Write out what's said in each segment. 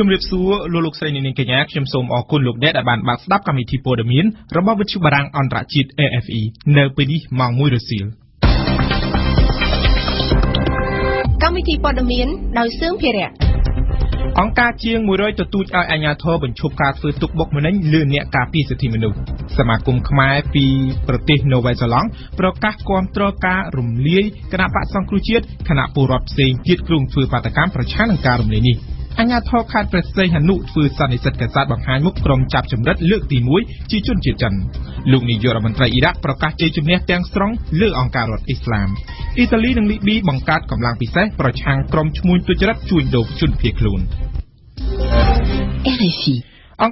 ជម្រាបសួរលោកស្រីនាងកញ្ញាខ្ញុំសូមអរគុណលោកអ្នកដែលបានស្ដាប់កម្មវិធីព័ត៌មានរបស់វិទ្យុបារាំងអន្តរជាតិ អង្គការជាង 100 ទទួលឲ្យអាជ្ញាធរបញ្ឈប់ការធ្វើទុកបុកម្នេញលើអ្នកការពារសិទ្ធិមនុស្សសមាគមខ្មែរពីប្រទេសនូវែលសេឡង់ប្រកាសគាំទ្រការរំលាយគណៈបក្សសង្គ្រោះជាតិគណៈពលរដ្ឋផ្សេងទៀតក្រុមធ្វើបាតកម្មប្រឆាំងនឹងការរំលាយនេះ អាជ្ញាធរខេត្តព្រះសីហនុធ្វើសន្និសីទកាស័តបង្ហាញមុខក្រុមចាប់ចម្រិតលើកទី 1 អង្គ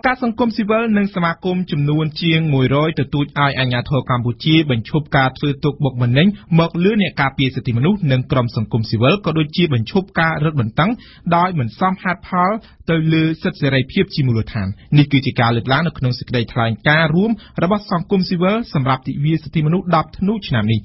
ការសង្គមស៊ីវិលនិងសមាគមចំនួនជាង 100 ទទួលឲ្យអាជ្ញាធរកម្ពុជាបញ្ឈប់ការធ្វើទុកបុកម្នេញមកលើអ្នកការពារសិទ្ធិមនុស្សនិងក្រុមសង្គមស៊ីវិលក៏ដូចជាបញ្ឈប់ការរឹតបន្តឹងដោយមិនសមហេតុផលទៅលើសិទ្ធិសេរីភាពជាមូលដ្ឋាននេះគឺជាការលើកឡើងនៅក្នុងសេចក្តីថ្លែងការណ៍រួមរបស់សង្គមស៊ីវិលសម្រាប់ទិវាសិទ្ធិមនុស្ស 10 ធ្នូឆ្នាំនេះ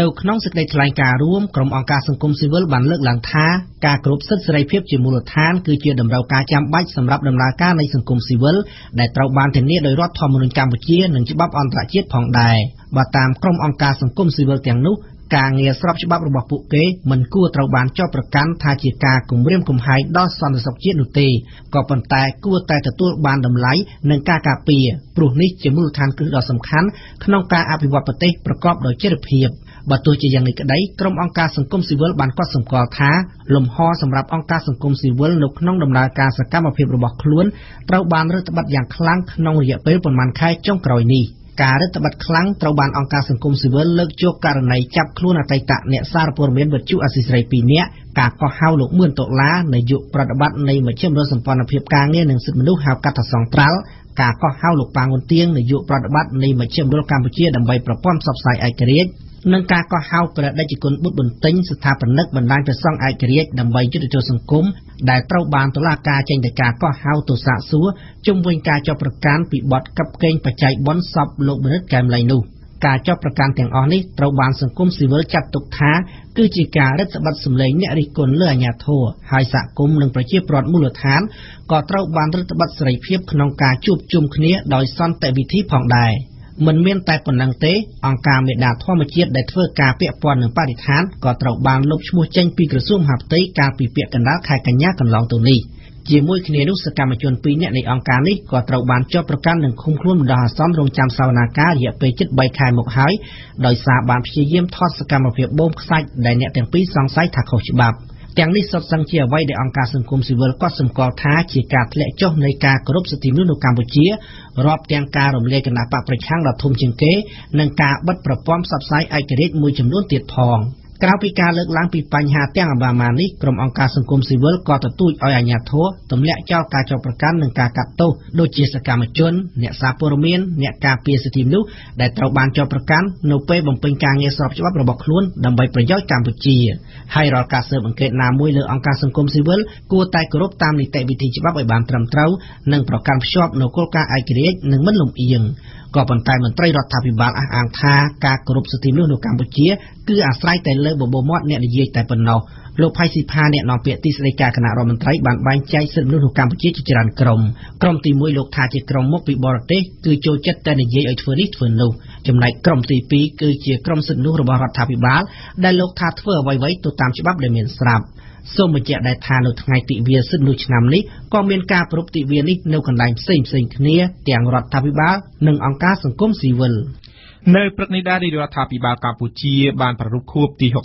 នៅក្នុងសេចក្តីថ្លែងការណ៍រួមក្រុមអង្គការសង្គមស៊ីវិលបានលើកឡើងថាការគោរពសិទ្ធិសេរីភាពជាមូលដ្ឋានគឺជាតម្រូវការចាំបាច់សម្រាប់ដំណើរការនៃសង្គមស៊ីវិលដែលត្រូវបានធានាដោយរដ្ឋធម្មនុញ្ញកម្ពុជានិងច្បាប់អន្តរជាតិផងដែរ ការងារស្របច្បាប់របស់ពួកគេមិនគួរត្រូវបានចោទប្រកាន់ថាជាការគំរាមកំហែងដល់សន្តិសុខជាតិនោះទេក៏ប៉ុន្តែគួរតែទទួលបានតម្លៃនិងការការពារព្រោះនេះជាមូលដ្ឋានគ្រឹះដ៏សំខាន់ក្នុងការអភិវឌ្ឍប្រទេសប្រកបដោយចីរភាពបើទោះជាយ៉ាងនេះក្តី ការរដ្ឋបတ်ខ្លាំងត្រូវបានអង្គការសង្គមស៊ីវិលលើកយកករណីចាប់ខ្លួនអតីតអ្នកសារព័ត៌មានវិទ្យុអសីស្រី ការចុះប្រកាន់ទាំងអស់នេះត្រូវបានសង្គមស៊ីវិលចាត់ទុកថាគឺជាការរឹតបន្តឹងសម្លេងអ្នករិះគន់លើអាជ្ញាធរហើយសហគមន៍និងប្រជាពលរដ្ឋមូលដ្ឋានក៏ត្រូវបានរឹតបន្តឹងសេរីភាពក្នុងការជួបជុំគ្នាដោយសន្តិវិធីផងដែរ មិនមានតែប៉ុណ្ណឹងទេអង្គការមេដាធម្មជាតិដែលធ្វើការពាក់ព័ន្ធនឹងបរិស្ថានក៏ត្រូវបានលុបឈ្មោះចេញពីក្រសួងមហាផ្ទៃកាលពីពាក់កណ្ដាលខែកញ្ញាកន្លងទៅនេះ ជាមួយគ្នានោះសកម្មជនពីរនាក់នៃអង្គការនេះក៏ត្រូវបានចោទប្រកាន់នឹងឃុំខ្លួនបណ្ដោះអាសន្នរងចាំសោណាការរយៈពេលជិត ក្រៅពីការលើកឡើងពីបញ្ហាទាំងអបាមានេះ ក៏ប៉ុន្តែមន្ត្រីរដ្ឋាភិបាលអះអាងថាការគោរពសិទ្ធិមនុស្សនៅកម្ពុជាគឺអាស្រ័យតែលើបបួរមាត់អ្នកនយោបាយតែប៉ុណ្ណោះលោកផៃស៊ីផាអ្នកនាំពាក្យទីស្តីការគណៈរដ្ឋមន្ត្រីបានបែងចែកសិទ្ធិមនុស្សនៅកម្ពុជាជាច្រើនក្រុម សូមបញ្ជាក់ដែរថានៅថ្ងៃទិវាសិទ្ធិមនុស្សឆ្នាំនេះក៏មានការប្រពៃទិវានេះនៅកន្លែងផ្សេងៗគ្នាទាំងរដ្ឋាភិបាលនិងអង្គការសង្គមស៊ីវិល នៅព្រឹកនេះដែររដ្ឋាភិបាលកម្ពុជាបានប្រារព្ធខួបទី 69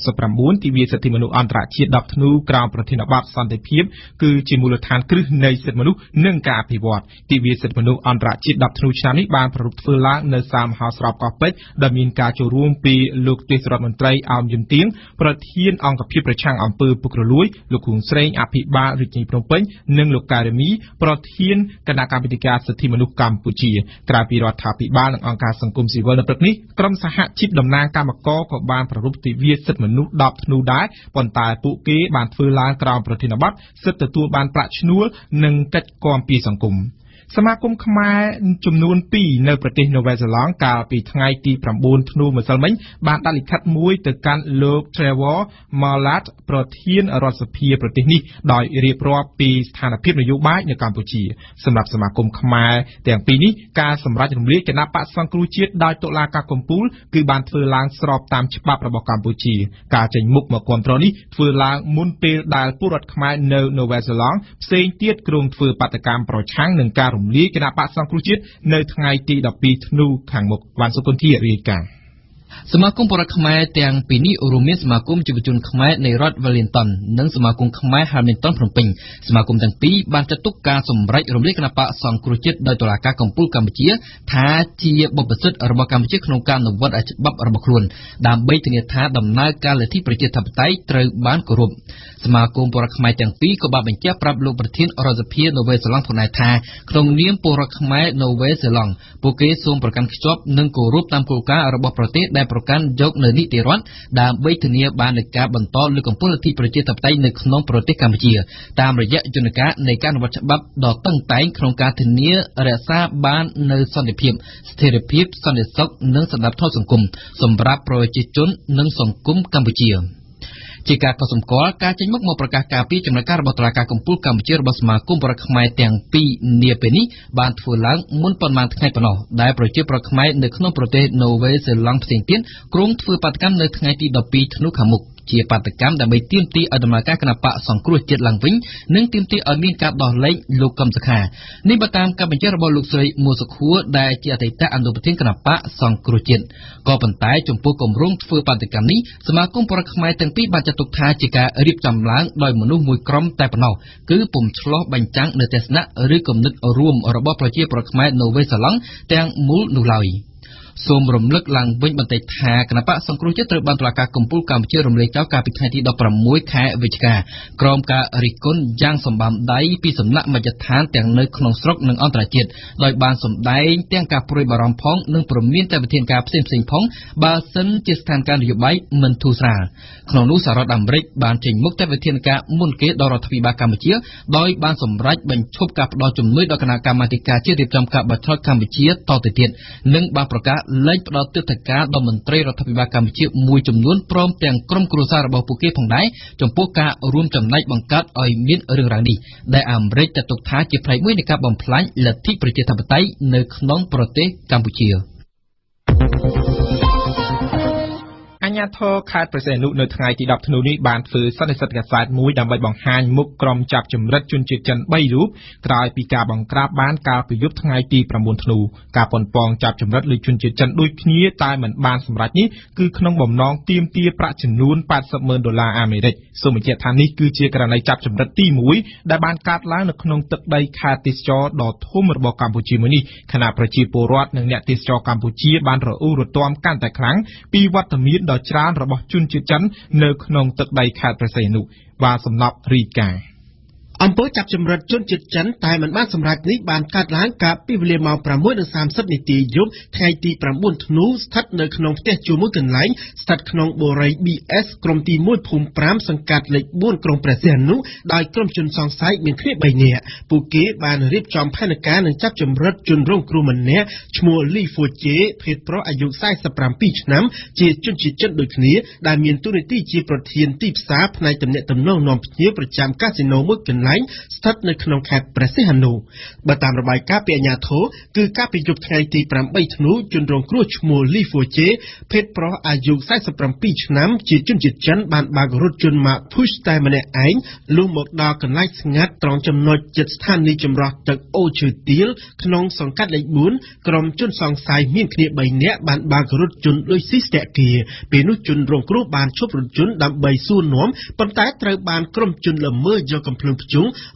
ទិវាសិទ្ធិមនុស្សអន្តរជាតិ 10 ធ្នូក្រោមប្រធានបទសន្តិភាពគឺជាមូលដ្ឋានគ្រឹះនៃសិទ្ធិមនុស្សនិងការអភិវឌ្ឍទិវាសិទ្ធិមនុស្សអន្តរជាតិ 10 ធ្នូឆ្នាំនេះបានប្រារព្ធធ្វើឡើងនៅសាលមហោស្រពកោះពេជ្រដែលមានការចូលរួមពីលោកទេសរដ្ឋមន្ត្រីអោមយន្ទៀងប្រធានអង្គភិបប្រជាអង្គភិបប្រឆាំងអំពើពុករលួយលោកហ៊ុនសេងអភិបាលរាជធានីភ្នំពេញនិងលោកការ៉េមីប្រធានគណៈកម្មាធិការសិទ្ធិមនុស្សកម្ពុជា ក្រុមសហជីពតំណាងកម្មករក៏បានប្រពៃទិវាសិទ្ធិមនុស្ស 10 ធ្នូដែរប៉ុន្តែពួកគេបានធ្វើឡើងក្រោមប្រធានបទសិទ្ធិទទួលបានប្រាក់ឈ្នួលនិងកិច្ចគាំពារសង្គម Samakum Khmer Jumnun P, no British Nova Zealand, Kapi Tangaiti Prambun Tnu Musalman, Bantalikat Mui, the Can Lobe Trevor, Malat, Protein, Rosapia Protini, Doi Repro, Peace, Tanapir, Yubai, Nakampuchi, Samap Samakum Khmer, Dampini, Gas, some Rajan Blake, and Napa Sankruchi, Dai to Laka Kumpul, Kuban Fulang, Srop, Tam Chapabo Kampuchi, Kachin Mukma Controni, Fulang, Munpil, Dal Purat Khmer, no Nova Zealand, Saint Tiet Krum Fu Patakam Pro Chang and Karum. លីគណៈបកសង្គ្រោះជាតិនៅថ្ងៃទី 12 ធ្នូខាងមុខបានសុគន្ធារាយការណ៍ Samakum Pora Khmer Tiang Pini Urumin Samakum Jubjun Khmer Nei Rod Wellington Nung Samakum Khmer Hamilton Phnom Penh Samakum Tiang Pi Ban Chặt Túc Ca Somrach Rum Lek Knapa Songkrut Chit Doi Tolaka Ca Kampul Campuchia Tha Chia Bop Besut Robot Campuchia Knong Ca Nong Wat Bap Robot Khlun Dambai Thnia Tha Damnai Ca Leththi Prajathaptai Treu Ban Korup Samakum Pora Khmer Tiang Pi Ko Ban Banchia Prap Lok Pratin Rosapia Nova Zealand Phonai Tha Knong Niam Pora Khmer Nova Zealand Poke Som Prakan Khchop Nung Korup Tam Ko Ca Robot Pratin ដែលប្រកាន់យកនៅនីតិរដ្ឋដើម្បីធានាបាននូវការបន្តលើកកម្ពស់លទ្ធិប្រជាធិបតេយ្យនៅក្នុងប្រទេសកម្ពុជាតាមរយៈយន្តការនៃការអនុវត្តច្បាប់ដ៏តឹងតែងក្នុងការធានារក្សាបាននូវសន្តិភាពស្ថិរិភាពសន្តិសុខនិងសណ្តាប់ធ្នាប់សង្គមសម្រាប់ប្រជាជននិងសង្គមកម្ពុជា ជាការកត់សម្គាល់ការចេញមុខមកប្រកាសការពីចំណាយការរបស់តុលាការកំពូលកម្ពុជារបស់សមាគមពលរដ្ឋខ្មែរទាំងពីរនេះបានធ្វើឡើងមុនប៉ុន្មានថ្ងៃប៉ុណ្ណោះដែលប្រជាពលរដ្ឋខ្មែរនៅក្នុងប្រទេសណូវែលសេឡង់ផ្សេងទៀតក្រុងធ្វើបដកម្មនៅថ្ងៃទី ជាបដកម្មដើម្បីទាមទារឲ្យដំណើរការគណបកសង្គ្រោះជាតិឡើងវិញនិងទាមទារឲ្យមានការដោះលែងលោកកឹមសុខានេះបើតាមកម្មបញ្ជារបស់លោកស្រីមួសុខួរដែលជាអតីតអនុប្រធានគណបកសង្គ្រោះជាតិក៏ប៉ុន្តែចំពោះគម្រោងធ្វើបដកម្មនេះសមាគមពលរដ្ឋខ្មែរទាំងពីរបានចាត់ទុកថាជាការរៀបចំឡើងដោយមនុស្សមួយក្រុមតែប៉ុណ្ណោះគឺពុំឆ្លោះបញ្ចាំងនៅទស្សនៈឬគំនិតរួមរបស់ប្រជាពលរដ្ឋខ្មែរនៅវេស្តឡង់ទាំងមូលនោះឡើយ សូមរំលឹកឡើងវិញបន្តិចថាគណបកសង្គ្រោះជាតិត្រូវបានតុលាការកំពូលកម្ពុជារំលែកចោលកាលពីថ្ងៃទី 13 ខែវិច្ឆិកាក្រុមការរិះគន់យ៉ាងសម្បំដៃពីសំណាក់មជ្ឈដ្ឋានទាំងនៅក្នុងស្រុកនិងអន្តរជាតិដោយបានសម្រេចបញ្ឈប់ការផ្តល់ជំនួយដល់គណៈកម្មាធិការជាតិរៀបចំការបដិសេធកម្ពុជាដោយបានសម្រេចបញ្ឈប់ការផ្តល់ជំនួយដល់គណៈកម្មាធិការរដ្ឋាភិបាលកម្ពុជាមួយចំនួនព្រមទាំងក្រុមគ្រួសាររបស់លោកកឹមសុខា អាញាធរខេត្តប្រសេនុនៅថ្ងៃទី 10 ធ្នូនេះបានធ្វើសន្និសីទកាសែតមួយដើម្បីបង្ហាញមុខក្រុមចាប់ចម្រិតជនជាតិចិន 3 រូបក្រោយពីការបង្ក្រាបបានកាលពីយប់ថ្ងៃទី 9 ធ្នូ ការប៉ុនប៉ងចាប់ចម្រិតលើជនជាតិចិនដូចគ្នាតែមិនបានសម្រេចនេះគឺក្នុងបំណងទាមទារប្រាក់ចំនួន 80,000 ដុល្លារអាមេរិកសូមបញ្ជាក់ថានេះគឺជាករណីចាប់ចម្រិតទី 1 ដែលបានកើតឡើងនៅក្នុងទឹកដីខេត្តប្រសេនុ បាទសម្រាប់រីកា អំពើចាប់ចម្រិតជនជាតិចិនតែមិនបានសម្រេចនេះបានកើតឡើងកាលពីវេលាម៉ោង 6:30 នាទីយប់ថ្ងៃទី 9 ធ្នូស្ថិតនៅក្នុងផ្ទះជួលមួយកន្លែងស្ថិតក្នុងបូរី BS ក្រុមទី 1 ភូមិ 5 សង្កាត់លេខ 4 ក្រុងព្រះសីហនុដោយក្រុមជនសង្ស័យមានគ្នា 3 នាក់ពួកគេបានរៀបចំផែនការនឹងចាប់ចម្រិតជនរងគ្រោះម្នាក់ឈ្មោះ Li Fuojie ភេទប្រុសអាយុ 47 ឆ្នាំជាជនជាតិចិនដូចគ្នាដែលមានតួនាទីជាប្រធានទីផ្សារផ្នែកទំនាក់ទំនងនាំភ្ញៀវប្រចាំកាស៊ីណូមួយកន្លែង ស្ថិតនៅក្នុងខេត្តព្រះសីហនុបើតាមរបាយការណ៍ពីអាជ្ញាធរគឺកាលពីយប់ថ្ងៃទី 8 ធ្នូជនរងគ្រោះឈ្មោះ Li Fuojie ភេទប្រុសអាយុ 47 ឆ្នាំជាជនជាតិចិនបានបើករថយន្ត Push តែម្នាក់ឯងលុះមកដល់កន្លែងស្ងាត់ត្រង់ចំណុចជិតស្ថានីយចម្រោះទឹក អូឈើទាល ក្នុងសង្កាត់លេខ 4 ក្រុមជនសង្ស័យមានគ្នា 3 នាក់បានបើករថយន្តលុយស៊ីស្ទាក់គ្នាពេលនោះជនរងគ្រោះបានឈប់រថយន្តដើម្បីសួរនាំប៉ុន្តែត្រូវបានក្រុមជនល្មើសយកកំភ្លើងភ្ជុង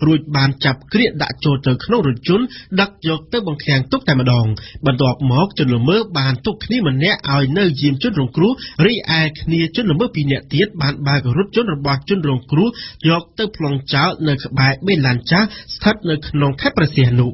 រួចបានចាប់គ្រាដាក់ចូលទៅក្នុងរថយន្តដាក់យកទៅបង្ខាំងទុកតែម្ដងបន្ទាប់មកជនល្មើសបានទុកគ្នាម្នាក់ឲ្យនៅយាមជនរងគ្រោះរីឯគ្នាជនល្មើសពីរនាក់ទៀតបានបើករថយន្តរបស់ជនរងគ្រោះយកទៅប្លង់ចោលនៅក្បែរបេឡានចាស់ស្ថិតនៅក្នុងខេត្តព្រះសីហនុ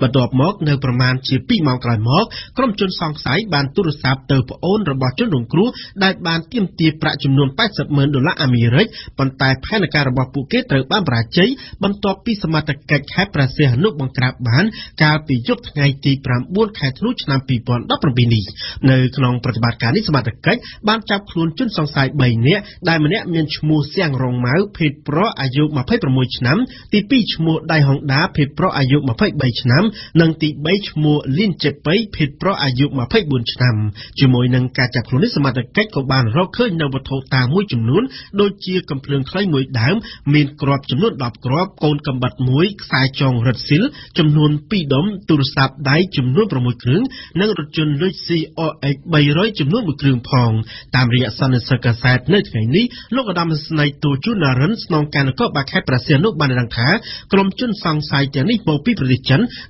But do mock no proman chippy mock like mock, Crom Chun Song side, ban to the sap to own robot crew, that ban tim tea prachum non pipes of Mundula Amirate, Pantai Panacar about Puket, Babrache, Bantop piece of matter cake, hyperse, no one crap ban, carpi jump nighty pram, wood cat roach, and people, not from beneath. No long protagonist matter cake, Bantap Clon Chun Song side by near, Diamond Minch Moose Yang Rong Mao, Pit Pro, I do my paper much num, the beach more die hung da, Pit Pro, I do my pipe by Nam, Nung the beach more lin chip bay, Pit Pro, I do my pipe bunch num. Jumoy Nung Cataclonism at the cake of Ban Rocker, Nova Tota, which noon, no cheer complain claim with dam, mean crop, Jumnut, Lop crop, Con combat moik, Sai Chong Red Seal, Jumnun Pidom, Tursap die, Jumnut Promukun, Nung Jun Lucy or Egg by Roy Jumnut Pong, Tamria Sun and Circus at Nutfany, Logadams night to Junaruns, non canako back hypersia, no bananka, Crom Chun Song side and equal people.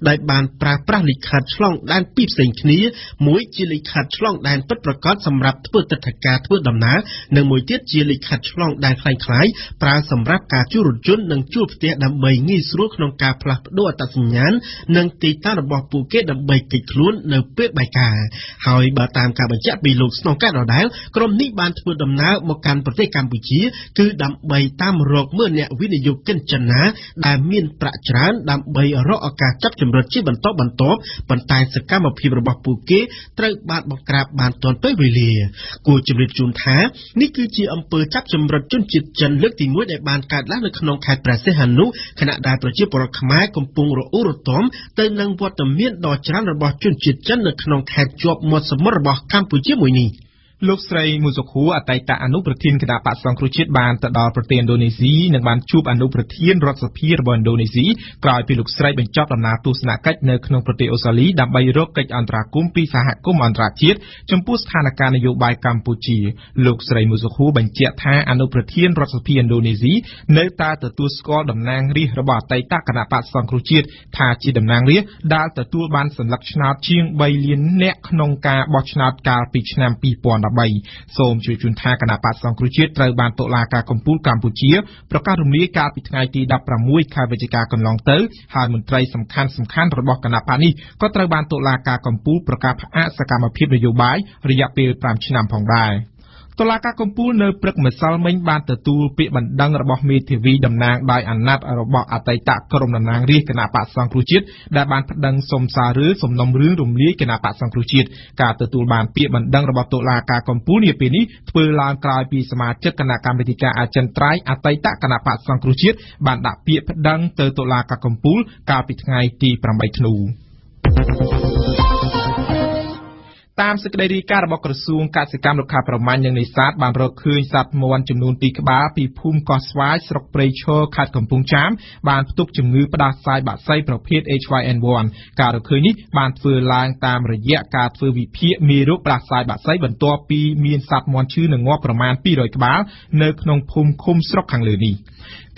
Like ban practically cut long than peeps in clear, Moy chili cut long than petrocot, some rap to put the cat with them now, no more did chili cut long than fine cry, pra some rap catchur jun, and tube there than by knees rook, no capla, no tasman, none titan about bouquet, and by the clone, no pit by car. However, time cabajat belongs no cat or dial, from neat band with them now, Mokan protect Campuchia, to dump by Tam Rock Murnia, with the Yukin Chana, I mean Pratran, dump by a rock. จับจำรัดชีบันตอบันตอบปันตายสกรรมอภิบរបស់ពួកគេ លោកស្រីមូសុខូអតីតអនុប្រធានគណៈបក្សសង្គ្រោះជាតិបានទៅដល់ប្រធានដូនីស៊ីនៅបានជួបអនុប្រធានរដ្ឋសភារបស់ឥណ្ឌូនេស៊ីក្រោយពីលោកស្រីបញ្ចប់ដំណើរទស្សនកិច្ចនៅក្នុងប្រទេសអូស្ត្រាលីដើម្បីរកកិច្ចអន្តរាគមន៍ពីសហគមន៍អន្តរជាតិចំពោះស្ថានភាពនយោបាយកម្ពុជាលោកស្រីមូសុខូបញ្ជាក់ថាអនុប្រធានរដ្ឋសភាឥណ្ឌូនេស៊ីនៅតែទទួលស្គាល់តំណែងរាជរបស់អតីតគណៈបក្សសង្គ្រោះជាតិថាជាតំណែងរាជដែលទទួលបានសញ្ញាបត្រ សង្គ្រោះជាតិត្រូវបានតុលាការកំពូលកម្ពុជាប្រកាសរំលាយកាលពីថ្ងៃទី 16 ខែវិច្ឆិកាកន្លងទៅហើយមន្ត្រីសំខាន់ៗរបស់គណៈបក្សនេះក៏ត្រូវបានតុលាការកំពូលប្រកាសផ្អាកសកម្មភាពនយោបាយរយៈពេល តុលាការកំពូលនៅព្រឹកម្សិលមិញបានទទួលពាក្យបណ្ដឹងរបស់មេធាវីតំណាងដោយអាណត្តិរបស់អតីតក្រុមតំណាងរាស្ត្រគណៈបក្សសង្គ្រោះជាតិដែលបានប្តឹងសុំសាររើសំណុំរឿងរំលាយគណៈបក្សសង្គ្រោះជាតិ តាមសេចក្តីរាយការណ៍របស់ក្រសួងកសិកម្មរុក្ខាប្រមាញ់និងនេសាទបានរកឃើញសត្វមាន់ចំនួនទីក្បាលពីភូមិកោះស្វាយស្រុកព្រៃឈរខេត្តកំពង់ចាមបានផ្ទុកជំងឺផ្តាសាយ បាក់សៃ ប្រភេទ H1N1 ការរកឃើញនេះបានធ្វើឡើងតាមរយៈការធ្វើវិភាគមេរោគផ្តាសាយបាក់សៃបន្ទាប់ពីមានសត្វមាន់ឈឺនៅងាប់ប្រមាណ 200 ក្បាលនៅក្នុងភូមិឃុំស្រុកខាងលើនេះ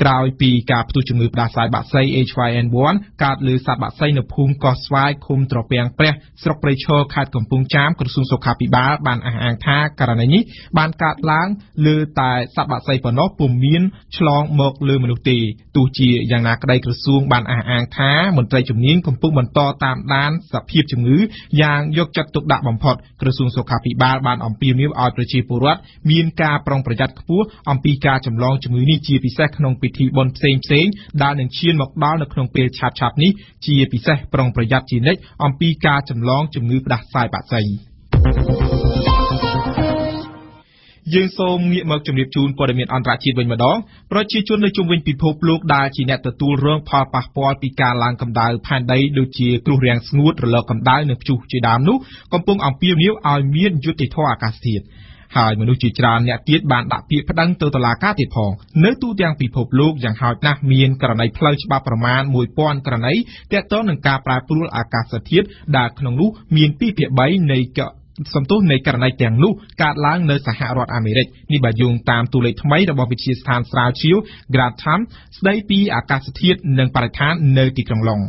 ក្រោយពីការផ្ទុះជំងឺផ្តាសាយបាក់សៃ H1N1 កើតលើសត្វបាក់សៃនៅភូមិកោះស្វាយឃុំត្រពាំងព្រះស្រុកព្រៃឈរខេត្តកំពង់ចាមក្រសួងសុខាភិបាលបានអះអាងថាករណីនេះបានកើតឡើងលើតែសត្វបាក់សៃប៉ុណ្ណោះពុំមានឆ្លងមកលើមនុស្សទេទោះជាយ៉ាងណាក្តីក្រសួងបានអះអាងថាមន្ត្រីជំនាញកំពុងបន្តតាមដានសភាពជំងឺយ៉ាងយកចិត្តទុកដាក់បំផុតក្រសួងសុខាភិបាលបានអំពាវនាវឲ្យប្រជាពលរដ្ឋមានការប្រុងប្រយ័ត្នខ្ពស់អំពីការចម្លងជំងឺនេះជាពិសេសក្នុងពិធីបុណ្យផ្សេងៗ ដែលនឹងឈានមកដល់នៅក្នុងពេលឆាប់ៗនេះជាពិសេសប្រុងប្រយ័ត្នជានិច្ចអំពីការចម្លងជំងឺផ្តាសាយបាក់សៃ យើងសូមងាកមកជំរាបជូនព័ត៌មានអន្តរជាតិវិញម្ដងប្រជាជននៅជុំវិញពិភពលោកដែលជាអ្នកទទួលរងផលប៉ះពាល់ពីការឡើងកម្ដៅផែនដីដូចជាគ្រោះរាំងស្ងួតរលកកម្ដៅនិងព្យុះជាដើមនោះកំពុងអំពាវនាវឲ្យមានយុត្តិធម៌អាកាសធាតុ ហើយមនុស្សជាច្រើនអ្នកទៀតបានដាក់ពាក្យប្តឹងទៅតុលាការទៀតផងនៅទូទាំងពិភពលោកយ៉ាងហោចណាស់មានករណីផ្លូវច្បាប់ប្រមាណ 1000 ករណីទាក់ទងនឹងការប្រែប្រួលអាកាសធាតុដែលក្នុងនោះមាន សំទោសនៃករណីទាំងនោះកើតឡើងនៅសហរដ្ឋអាមេរិកនេះបើយោងតាមទូលេខថ្មីរបស់វិទ្យាស្ថានស្រាវជ្រាវ Grantham ស្ដីពីអាកាសធាតុនិងបរិស្ថាននៅទីក្រុងឡុង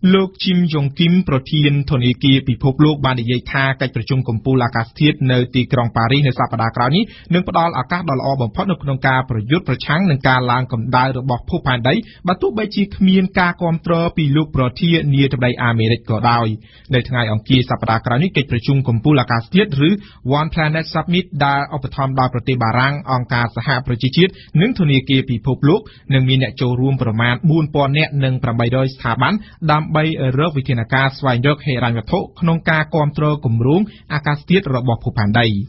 Look Chim Jong Kim Protein Toniki Pipok Look Bandiyaka Kachum Kumpula Castit no T Krong Paris Sapada Crani, Nunpadal Aka Dolobon Ponoknonka Projut Prochang Nanka Lankum Dai Bopu Pandai, but two by Chik Mian Ka Contra Piluk Protein near to by Americ Godawi. Nathanai on Ki Sapada Crani Kachum Kumpula Castit Ru One Planet Submit Dai of the Tom Dai Prote Barang on Kasaha Projit Nung Toniki Pipok Look Nung Minet Joe Room Proman Moon Ponet Nung Prambido Saban Dam By a rough within a cast, why not here I'm a talk, Knonka, Control, Kumroom, Akastit, Robo Pupandai.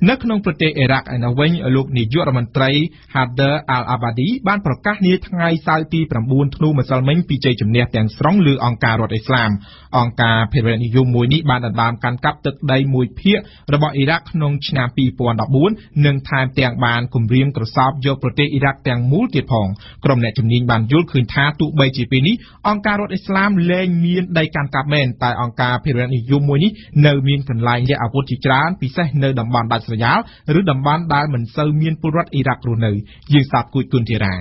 Naknong Prote Iraq and a wing look near German tray had the Al Abadi, Ban Prokahni, Thai Salty, Pramboon, Tnu, Musalman, PJ, Jumnet, and strongly on Karot Islam. On Ka Piran Yumuni, Banadam can capture Dai Mui Pier, Robo Iraq, Nong Chinapi, Pondaboon, Nung Time Tang Ban, Kumbrium, Krosab, Jo Prote Iraq, Tang Multipong, Kromnet, Jumning, Ban Julkin, Tatu, Bajipini, on Karot Islam. លែងមានដីកាន់កាប់មែនតែអង្គការភិរៈនិយមមួយនេះនៅមានកន្លែងយកអាវុធជាច្រើនពិសេសនៅតំបន់ដាច់ស្រយាលឬតំបន់ដែលមិនសូវមានពលរដ្ឋអ៊ីរ៉ាក់រស់នៅយើងសាបគួយគុនធីរ៉ា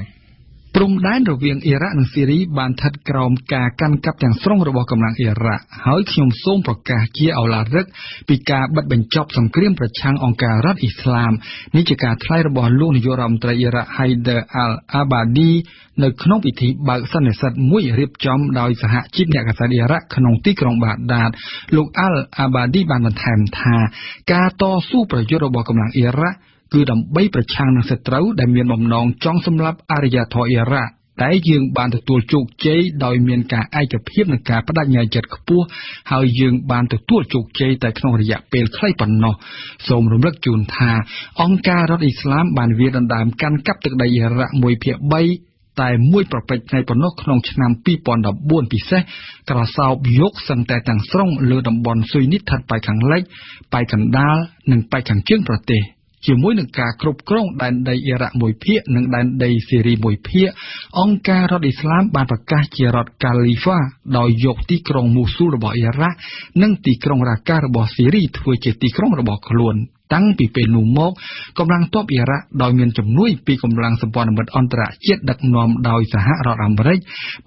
ព្រំដែនរវាងអ៊ីរ៉ាក់និងស៊េរីបានឋិតក្រោមការកាន់កាប់ទាំងស្រុងរបស់កម្លាំងអ៊ីរ៉ាក់ហើយខ្ញុំសូមប្រកាសជាឱឡារិកពីការបិទបញ្ចប់សង្គ្រាមប្រឆាំងអង្គការរដ្ឋអ៊ីស្លាមនេះជាការថ្លៃរបស់លោកនាយរដ្ឋមន្ត្រីអ៊ីរ៉ាក់ គឺដើម្បីប្រឆាំងនឹងសត្រូវដែលមានបំណងចង់សម្លាប់អរិយធម៌អ៊ីរ៉ាក់តែយើងបានទទួលជោគជ័យដោយមានការឯកភាពនិងការប្តេជ្ញាចិត្តខ្ពស់ហើយយើងបានទទួលជោគជ័យតែក្នុងរយៈពេលខ្លីប៉ុណ្ណោះសូមរំលឹកជូនថាអង្គការរដ្ឋអ៊ីស្លាមបានវាដណ្ដើមកាន់កាប់ទឹកដីអ៊ីរ៉ាក់មួយភាគ តែមួយប្រភេទនៃប៉ុណ្ណោះក្នុងឆ្នាំ ជាមួយនឹងការគ្រប់គ្រងដែនដីអ៊ីរ៉ាក់មួយភាគនិងដែនដីសេរីមួយភាគអង្គការរដ្ឋអ៊ីស្លាមបានប្រកាសជារដ្ឋកាលីហ្វាដោយយកទីក្រុងមូស៊ូលរបស់អ៊ីរ៉ាក់និងទីក្រុងរ៉ាការបស់សេរីធ្វើជាទីក្រុងរបស់ខ្លួន តាំងពីពេលនោះមកកម្លាំងទ័ពអ៊ីរ៉ាក់ដោយមានជំនួយពីកម្លាំងសម្ព័ន្ធមិត្តអន្តរជាតិដឹកនាំដោយសហរដ្ឋអាមេរិក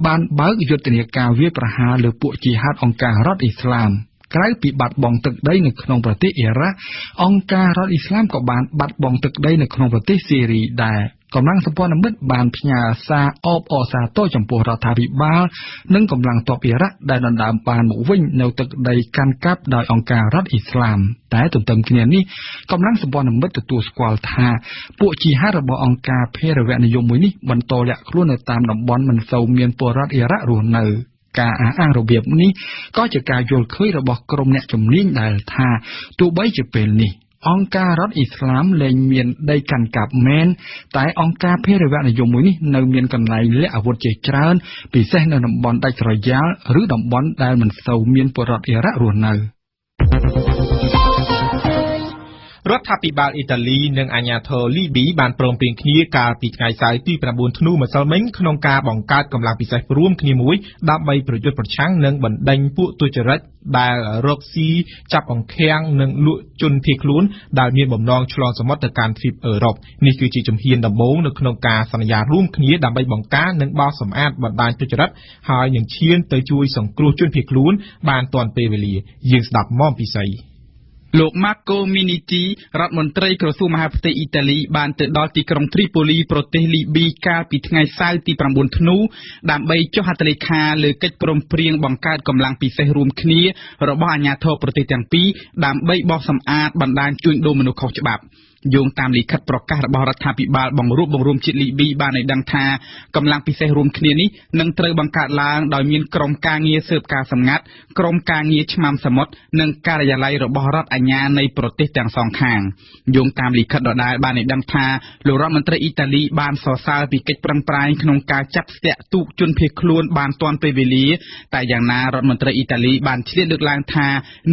បានបើកយុទ្ធនាការវាយប្រហារលើពួកជីហាតអង្គការរដ្ឋអ៊ីស្លាម ក្រៅពីបាត់បង់ទឹកដីនៅក្នុងប្រទេសអ៊ីរ៉ាក់អង្គការរដ្ឋអ៊ីស្លាមក៏បានបាត់បង់ទឹកដីនៅក្នុងប្រទេសសេរីដែរកម្លាំងសម្ព័ន្ធមិត្តបានផ្ញើសារអបអសាទរចំពោះរដ្ឋាភិបាលនិងកម្លាំងទ័ពអ៊ីរ៉ាក់ដែលដណ្ដើមបានមកវិញនៅទឹកដីកាន់កាប់ដោយអង្គការរដ្ឋអ៊ីស្លាមតែទន្ទឹមគ្នានេះកម្លាំងសម្ព័ន្ធមិត្តទទួលស្គាល់ថាពួកជីហាតរបស់អង្គការភារវៈនិយមមួយនេះ រដ្ឋាភិបាលអ៊ីតាលីនិងអាជ្ញាធរលីប៊ីបានព្រមព្រៀងគ្នាកាលពីថ្ងៃសៅរ៍ទី លោក Marco Minniti រដ្ឋមន្ត្រីក្រសួងមហាផ្ទៃអ៊ីតាលីបានទៅដល់ទីក្រុង យោងតាមលិខិតប្រកាសរបស់រដ្ឋាភិបាលបង្រួបបង្រួមជាតិលីប៊ីបានឲ្យដឹងថាកម្លាំងពិសេសរួមគ្នានេះនឹងត្រូវបង្កើតឡើងដោយមានក្រុមការងារស៊ើបការសម្ងាត់ក្រុមការងារឆ្មាំសមុទ្រនិងការិយាល័យរបស់រដ្ឋអាជ្ញានៃប្រទេសទាំងសងខាងយោងតាមលិខិតដដែលបានឲ្យដឹងថាលោករដ្ឋមន្ត្រីអ៊ីតាលីបានសរសើរពីកិច្ចប្រឹងប្រែងក្នុងការចាត់ស្ទាក់ទូកជនភៀសខ្លួនបានទាន់ពេលវេលាតែយ៉ាងណារដ្ឋមន្ត្រីអ៊ីតាលីបានឆ្លៀតលើកឡើងថា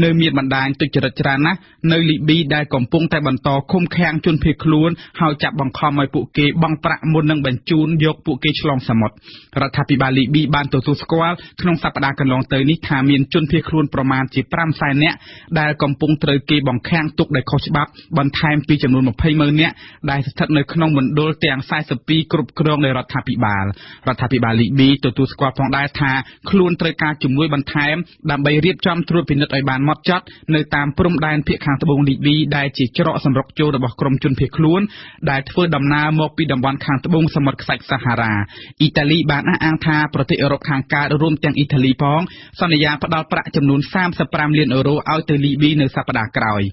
នៅមានបណ្ដាញទុច្ចរិតច្រើនណាស់នៅលីប៊ីដែលកំពុងតែបន្តឃុំ ខាំងជនភៀសខ្លួនហើយចាប់បង្ខំឲ្យពួកគេបង់ប្រាក់មុននឹងបញ្ជូនយកពួកគេឆ្លងសមុទ្ររដ្ឋាភិបាលលីប៊ីបានទទួលស្គាល់ក្នុងសប្តាហ៍កន្លងទៅនេះថាមានជនភៀសខ្លួនប្រមាណជា 500,000 នាក់ដែលកំពុងត្រូវគេបង្ខាំងទុកដោយខុសច្បាប់បន្ថែមពីចំនួន 20,000 នាក់ដែលស្ថិតនៅក្នុងមណ្ឌលទាំង42គ្រប់គ្រងដោយរដ្ឋាភិបាលលីប៊ីទទួលស្គាល់ផងដែរថាខ្លួនត្រូវការជំនួយបន្ថែមដើម្បីរៀបចំត្រួតពិនិត្យឲ្យបានម៉ត់ចត់នៅតាមព្រំដែនភាគខាងត្បូងលីប៊ីដែលជាច្រកសម្រុកចូលរបស់ក្រុមជនភៀសខ្លួនដែលធ្វើដំណើរមកពីតំបន់ខាងត្បូងសមុទ្រខ្សាច់សាហារ៉ាអ៊ីតាលីបានអះអាងថាប្រទេសអឺរ៉ុបខាងកើតរួមទាំងអ៊ីតាលីផងសន្យាផ្តល់ប្រាក់ចំនួន€35 លានឲ្យទៅលីប៊ីនៅសប្តាហ៍ក្រោយ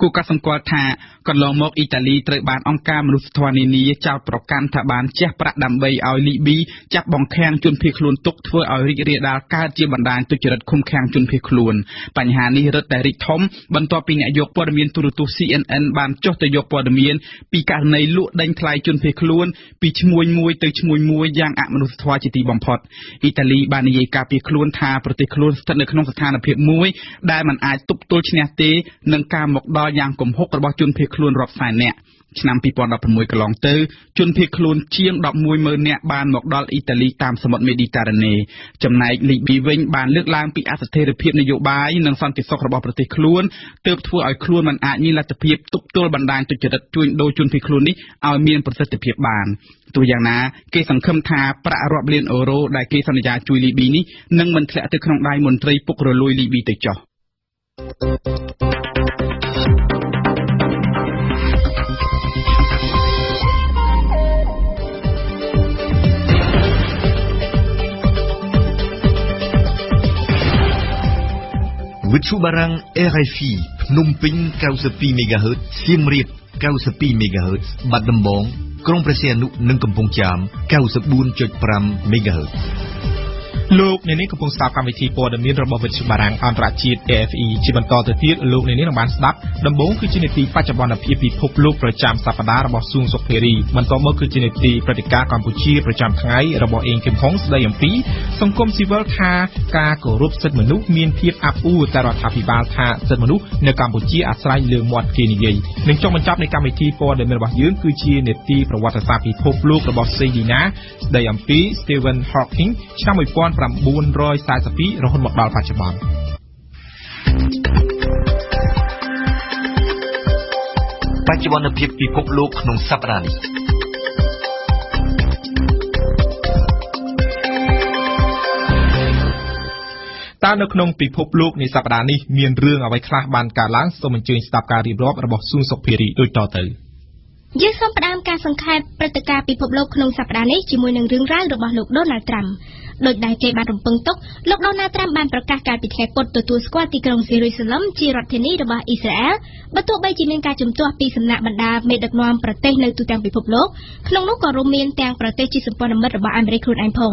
គូកាត់សម្គាល់ថាកន្លងមកអ៊ីតាលីត្រូវបានអង្គការមនុស្សធម៌នានាចោទប្រកាន់ថាបានជះប្រាក់ដើម្បីឲ្យលីប៊ីចាប់បង្ខាំងជនភៀសខ្លួនទុកធ្វើឲ្យរីករាលដាលកើតជាបណ្ដាញទុច្ចរិតឃុំខាំងជនភៀសខ្លួនបញ្ហានេះរឹតតែរីកធំបន្ទាប់ពីអ្នកយកព័ត៌មានទូរទស្សន៍ CNN បានចុះទៅយកព័ត៌មានពីករណីលួចដេញថ្លៃជនភៀសខ្លួនពីឈ្មួញមួយទៅឈ្មួញមួយយ៉ាងអមនុស្សធម៌ជាទីបំផុតអ៊ីតាលីបាននិយាយការពារខ្លួនថាប្រទេសខ្លួនស្ថិតនៅក្នុងស្ថានភាពមួយដែលមិនអាចទប់ទល់ឈ្នះទេនឹងការមកដល់យ៉ាងគំហុករបស់ជនភៀសខ្លួនរាប់សែននាក់ឆ្នាំ2016កន្លងទៅជនភៀសខ្លួនជាង 110,000 នាក់បានមកដល់អ៊ីតាលីតាមសមុទ្រមេឌីតារ៉ាណេចំណែកលីប៊ីវិញបានលើកឡើងពីអស្ថិរភាពនយោបាយនិងសន្តិសុខរបស់ប្រទេសខ្លួនទើបធ្វើឲ្យខ្លួនមិនអាចមានលទ្ធភាពទប់ទល់បណ្ដាញទុច្ចរិតជួញដូរជនភៀសខ្លួននេះឲ្យមានប្រសិទ្ធភាពបានទោះយ៉ាងណាគេសង្ឃឹមថាប្រាក់រាប់លាន€ដែលគេសន្យាជួយលីប៊ីនេះនឹងមិនធ្លាក់ទៅក្នុងដៃមន្ត្រីពុករលួយលីប៊ីទៅចុះវិទ្យុបារាំង RFI ភ្នំពេញ 92 MHz សៀមរាប 92 MHz បាត់ដំបងក្រុងព្រះសីហនុនិងកំពង់ចាម 94.5 MHz លោកអ្នកនាងកំពុងស្ដាប់កម្មវិធីព័ត៌មានរបស់វិទ្យុបារាំងអន្តរជាតិ RFI ជាបន្តទៅទៀតលោកអ្នកនាងបានស្ដាប់ដំបូងគឺជានីតិបច្ចុប្បន្នភាពពិភពលោកប្រចាំសប្តាហ៍របស់ស៊ុងសុខភារីបន្តមកគឺជានីតិព្រឹត្តិការណ៍កម្ពុជាប្រចាំថ្ងៃរបស់អេងគឹមហុងស្ដីអំពីសង្គមស៊ីវិលថាការគោរពសិទ្ធិមនុស្សមានភាពអាប់អួរតែរដ្ឋាភិបាលថាសិទ្ធិមនុស្សនៅកម្ពុជាអាស្រ័យលើមាត់គេនិយាយនិងចុងបញ្ចប់នៃកម្មវិធីព័ត៌មានរបស់យើងគឺជានីតិប្រវត្តិសាស្ត្រពិភពលោករបស់សេរីណាស្ដីអំពី Stephen Hawking ឆ្នាំ1942រហូតមកដល់បច្ចុប្បន្នបច្ចុប្បន្នភាពពិភពលោកក្នុងសប្តាហ៍នេះតើនៅក្នុងពិភពលោកនៃសប្តាហ៍នេះមានរឿងអ្វីខ្លះបានកើតឡើងសូមអញ្ជើញស្ដាប់ការរៀបរាប់របស់ស៊ុនសុខភារីដូចតទៅយើងសូមផ្ដើមការសង្ខេបព្រឹត្តិការណ៍ពិភពលោកក្នុងសប្តាហ៍នេះជាមួយនឹងរឿងរ៉ាវរបស់លោក Donald Trump ដោយដែលគេបានរំពឹងទុកលោក Donald Trump បានប្រកាសកាលពីថ្ងៃពុធទទួលស្គាល់ទីក្រុង Jerusalem ជារដ្ឋធានីរបស់អ៊ីស្រាអែលបើទោះបីជាមានការជំទាស់ពីសំណាក់បណ្ដាមេដឹកនាំប្រទេសនៅទូទាំងពិភពលោកក្នុងនោះក៏រួមមានទាំងប្រទេសជាសម្ព័ន្ធមិត្តរបស់អាមេរិកខ្លួនឯងផង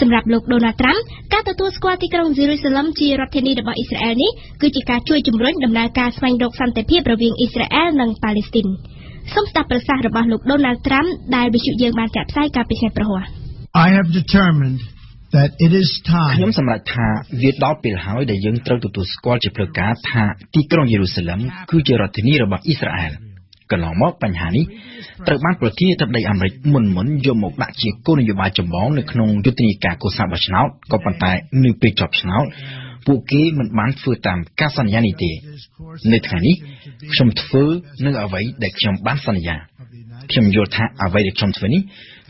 សម្រាប់លោក Donald Trump ការទទួលស្គាល់ទីក្រុង Jerusalem ជារដ្ឋធានីរបស់អ៊ីស្រាអែលនេះគឺជាការជួយជំរុញដំណើរការស្វែងរកសន្តិភាពរវាងអ៊ីស្រាអែលនិងប៉ាឡេស្ទីនសូមស្ដាប់ប្រសាសន៍របស់លោក Donald Trump ដែលវិទ្យុយើងបានចាក់ផ្សាយកាលពីថ្ងៃព្រហស្បតិ៍ I have determined that it is time ខ្ញុំសម្រេចថាវាដល់ពេលហើយដែលយើងត្រូវទទួលស្គាល់ជាផ្លូវការថាទីក្រុងយេរូសាឡឹមគឺជារដ្ឋធានីរបស់អ៊ីស្រាអែលកន្លងមកបញ្ហានេះត្រូវបានប្រធានាធិបតីអាមេរិកមុនយកមកដាក់ជាគោលនយោបាយចម្បងនៅក្នុងយុទ្ធនាការកូសាបោះឆ្នោតក៏ប៉ុន្តែនៅពេលចប់ឆ្នោតពួកគេមិនបានធ្វើតាមការសន្យានេះទេនៅថ្ងៃនេះខ្ញុំធ្វើនៅអ្វីដែលខ្ញុំបានសន្យាខ្ញុំយល់ថាអ្វីដែលខ្ញុំធ្វើនេះ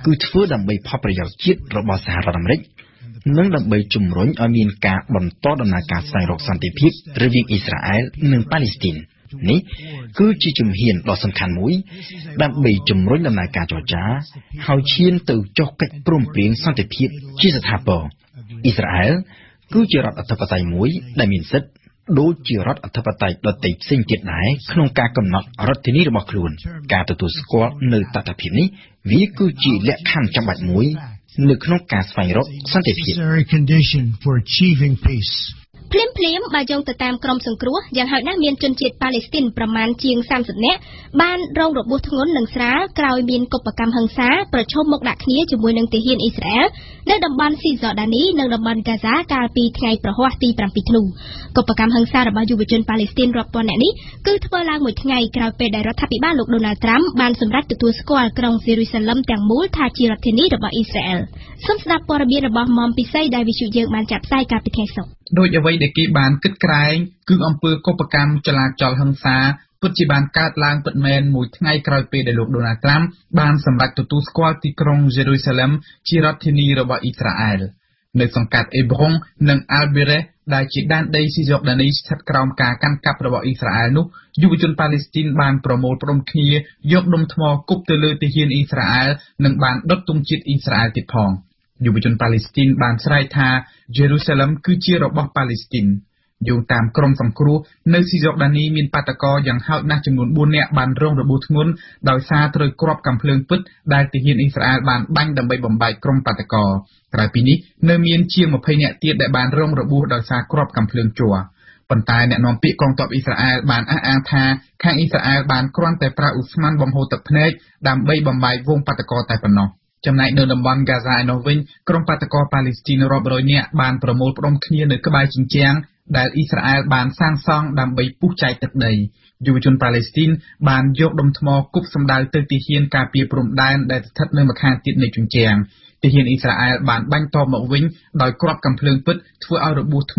គឺធ្វើដើម្បីផលប្រយោជន៍ជាតិរបស់សហរដ្ឋអាមេរិកនិងដើម្បីជំរុញឲ្យមានការបន្តដំណើរការស្វែងរកសន្តិភាពរវាងអ៊ីស្រាអែលនិងប៉ាឡេស្ទីននេះគឺជាជំហានដ៏សំខាន់មួយដើម្បីជំរុញដំណើរការចរចាហើយឈានទៅចុះកិច្ចព្រមព្រៀងសន្តិភាពជាស្ថាពរអ៊ីស្រាអែលគឺជារដ្ឋអធិបតេយ្យមួយដែលមានសិទ្ធិដូចជារដ្ឋអធិបតេយ្យដទៃផ្សេងទៀតដែរក្នុងការកំណត់រដ្ឋធានីរបស់ខ្លួនការទទួលស្គាល់នៅតថភាពនេះវាគឺជាលក្ខខណ្ឌចាំបាច់មួយនៅក្នុងការស្វែងរកសន្តិភាព โดยเฉพาะในเกี่ยวกับการคึกอัมเภอกบฏกรรมจลาจลหังษาปัจจุบันการล้างปิดแมนมวยไงกลายเป็นได้รับทับอิบาลโลกโดนัลด์ทรัมป์บ้านสำหรับตัวสกอลกรองเยรูซาเล็มจีรัฐธินีระบอบอิสราเอลในสังกัดเอบรงหนึ่งอัลเบเรได้จีดันได้ซีจอกดานิชชัดกรอมกาการกลับระบอบอิสราเอลนุยุวชนปาเลสไตน์บ้านโปรโมทพรมเคียยกดมทมกุบเตลือติเฮียนอิสราเอลหนึ่งบ้านดดตุมจิตอิสราเอลติดพอง อยู่บนจนปาเลสไตน์บ้านสลายทาเยรูซาเล็มคือจีรบอบปาเลสไตน์อยู่บนจนปาเลสไตน์บ้านสลายทาแข่งอิสราเอลบ้านครอนแต่ปราอุสมันบอมโฮตับเพลกดำใบบ่มใบกรมปาตกอแต่ปนอ จำนายเดินลำบากกาซาอินโนเวนกรมปาตกอปาเลสไตน์รอบร้อยเนี่ยบานประมูลพร้อมเคลียร์หนึ่งกำลังเจรจาการปีไทยประหัวตีปรำปิดลูกกบประกรรมฮังซาประชมมุกดักเคลียร์ในกำลังเจรจาการปีไทยประหัวตีปรำปิดลูกกบประกรรมฮังซาประชมมุกดักเคลียร์ในกำลังเจรจาการปีไทยประหัวตีปรำปิดลูก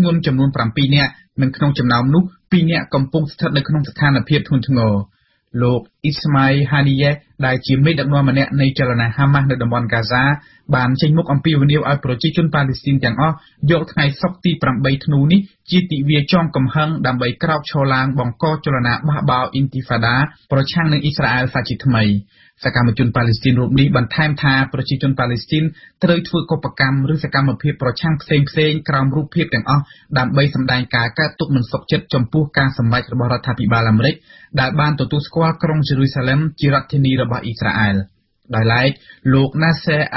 โลกอิสมาฮานียะได้จีมิดดังนวมเนี่ยในเจรณาฮัมมัดในดำบอนกาซาบานเชงมุกอัมพีวเนียวอัลโปรจิจุนปาเลสไตน์อย่างอ๋อยกไทยซอกตีปรำใบธนูนี้จีติเวียจอมกำหังดำใบกราบชอลางบองกอจลนาบ้าบาวอินติฟาดาประชังในอิสราเอลซาจิตไมสกามจุนปาเลสไตน์รวมนี้บันทามทาประชิจุนปาเลสไตน์เตยทวกบกรรมหรือสกามอภิปรชังเซมเซงกรามรูปเพียบอย่างอ๋อดำใบสำแดงกาการตุกมันศกเจ็ดจมพูการสมัยระบอบรัฐบาลาเมริกได้บ้านตัวตุสควอลกรองเยรูซาเล็มจีรัฐธินีระบอบอิสราเอล อิสราเอ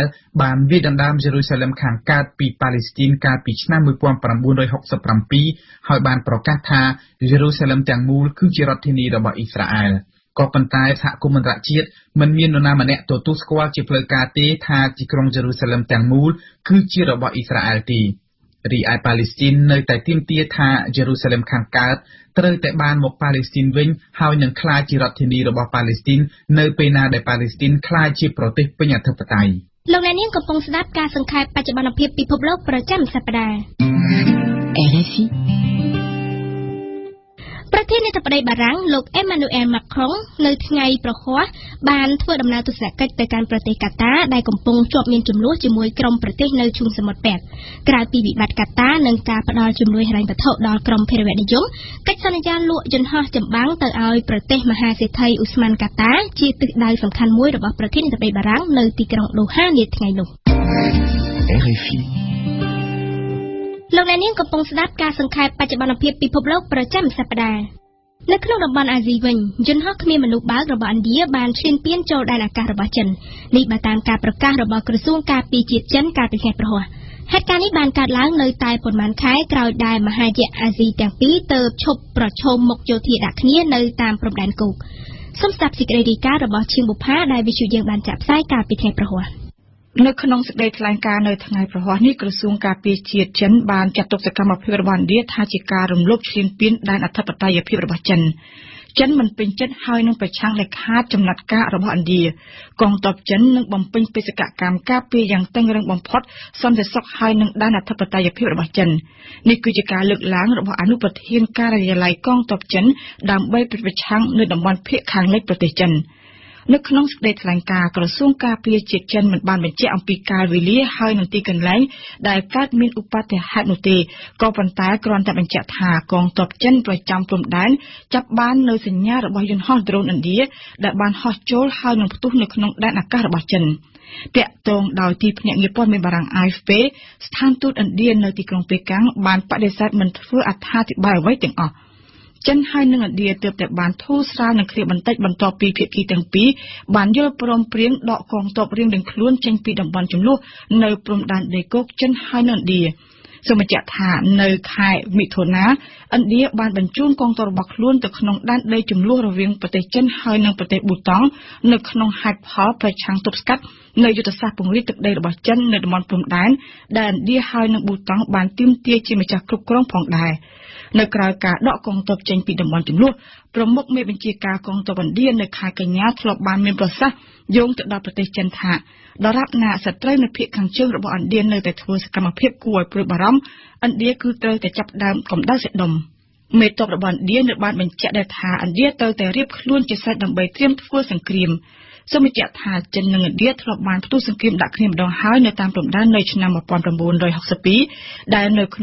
ลบานเวียดนามเยรูซาเล็มขังกาปีปาเลสไตน์การปีชนะมือปวมปรำบุญโดยหกสิบปรำปีหอยบานโปรกาธาเยรูซาเล็มแต่งมูลคือจิตติกรองสกาละเมียนดำลายบมพอดขนมศาสนาจีฟศาสนาอิสลามหนึ่งศาสนาคริสต์อิสราเอลบานเวียดนามเยรูซาเล็มแตงมูลคือจิรัฐธินีระบอบอิสราเอล กอบปันตายสะกุมันระเจียดมันเมียนโนนามาเนะตัวตุสควาจิเพลกาตีธาจิกรองเยรูซาเล็มแตงมูลคือจิรัฐธินีระบอบอิสราเอลตี รีไอปาเลสตินในแต่ทีมเตียธาเยรูซาเล็มขังกาดเตยแต่บ้านหมกปาเลสตินវិញហើយនឹងคลายจิรัฐธินีរបស់ปาเลสตินនៅពេលណាដែលปาเลสติនคลายជាប្រទេសពេញអធិបតេយ្យ ประเทศในตะปรายบารังโลกเอ็มมานูเอล លោកអ្នកនាងកំពុងស្ដាប់ការសង្ខេបបច្ចុប្បន្នភាពពិភពលោកប្រចាំសប្ដាហ៍ នៅក្នុងតំបន់អាស៊ីវិញយន្តហោះគ្មានមនុស្សបើករបស់ឥណ្ឌាបានឈ្លានពានចូលដែនអាកាសរបស់ចិននេះបានតាមការប្រកាសរបស់ក្រសួងការពារជាតិចិនកាលពីថ្ងៃព្រហស្បតិ៍ហេតុការណ៍នេះបានកើតឡើងនៅតែប៉ុន្មានខែក្រោយដែលមហាយក្សអាស៊ីទាំងពីរទើបឈប់ប្រឈមមុខយោធាដាក់គ្នានៅតាមព្រំដែនគោក នៅក្នុងសេចក្តីថ្លែងការណ៍នៅថ្ងៃប្រហស្បតិ៍នេះក្រសួងការពារជាតិចិនបានចាត់ទុកសកម្មភាពរបស់ឥណ្ឌាថាជាការរំលោភឈ្លានពានដែនអធិបតេយ្យភាពរបស់ចិនចិនមិនពេញចិត្តហើយនឹងប្រឆាំងនឹងការរំលោភអាណិបតេយ្យកងទ័ពចិនដើម្បីប្រឆាំងនៅតំបន់ភាគខាងលិចប្រទេសចិន នេះគឺជាការលើកឡើងរបស់អនុប្រធានការិយាល័យកងទ័ពចិនដើម្បីប្រឆាំងនឹងតំបន់ភាគខាងលិចប្រទេសចិន នៅក្នុងស្ដេតស្លង្កាក្រសួងការពារជាតិចិនមិនបានបញ្ជាក់អំពីការរលាយហើយនឹងទីកន្លែងដែលកើតមានឧបទ្ទហនុទេក៏ប៉ុន្តែគ្រាន់តែបញ្ជាក់ថាកងទ័ពចិនប្រចាំព្រំដែនចាប់បាននៅសញ្ញារបស់យន្តហោះដ្រូនឥណ្ឌាដែលបានហោះចូលហើយនឹងផ្ទុះនៅក្នុងដែនអាកាសរបស់ចិន ចិនហើយនឹងឥណ្ឌាទើបតែបានធូរស្រាលនឹងគ្រាបន្តិចបន្ទាប់ពីភាគីទាំងពីរបានយល់ព្រមព្រៀងដកកងទ័ពរៀងទាំងខ្លួនចេញពីតំបន់ចំនួននៅព្រំដែនដីគោកចិនហើយនឹងប្រទេសបូតាងនៅក្នុងហេតុផលប្រឆាំងទប់ស្កាត់នៅយុទ្ធសាស្ត្រពង្រីកទឹកដីរបស់ចិននៅតំបន់ព្រំដែនដែលឥណ្ឌាហើយនឹងបូតាងបានទាមទារជាម្ចាស់គ្រប់គ្រងផងដែរ នៅក្រៅការដកកងទ័ពចេញពីតំបន់ចំនួនប្រមុខមេបញ្ជាការកងទ័ពឥណ្ឌានៅខែកញ្ញាធ្លាប់បានមានប្រសាសន៍យោងទៅដល់ប្រទេសចិនថាដរាបណាសត្រូវនៅភៀកខាងជើងរបស់ឥណ្ឌានៅតែធ្វើសកម្មភាពគួរឲ្យព្រួយបារម្ភឥណ្ឌាគឺត្រូវតែចាប់ផ្ដើមកំដៅសិដុំមេតបរបស់ឥណ្ឌាបានបញ្ជាក់ដែរថាឥណ្ឌាទៅតែរៀបខ្លួនជាស្រេចដើម្បីត្រៀមធ្វើសង្គ្រាម សមិទ្ធិថាចិននឹងឥណ្ឌាធ្លាប់បានផ្ទុះសង្គ្រាមដាក់គ្នាម្ដងហើយនៅតាមព្រំដែននៅឆ្នាំ 1970 នៅក្ន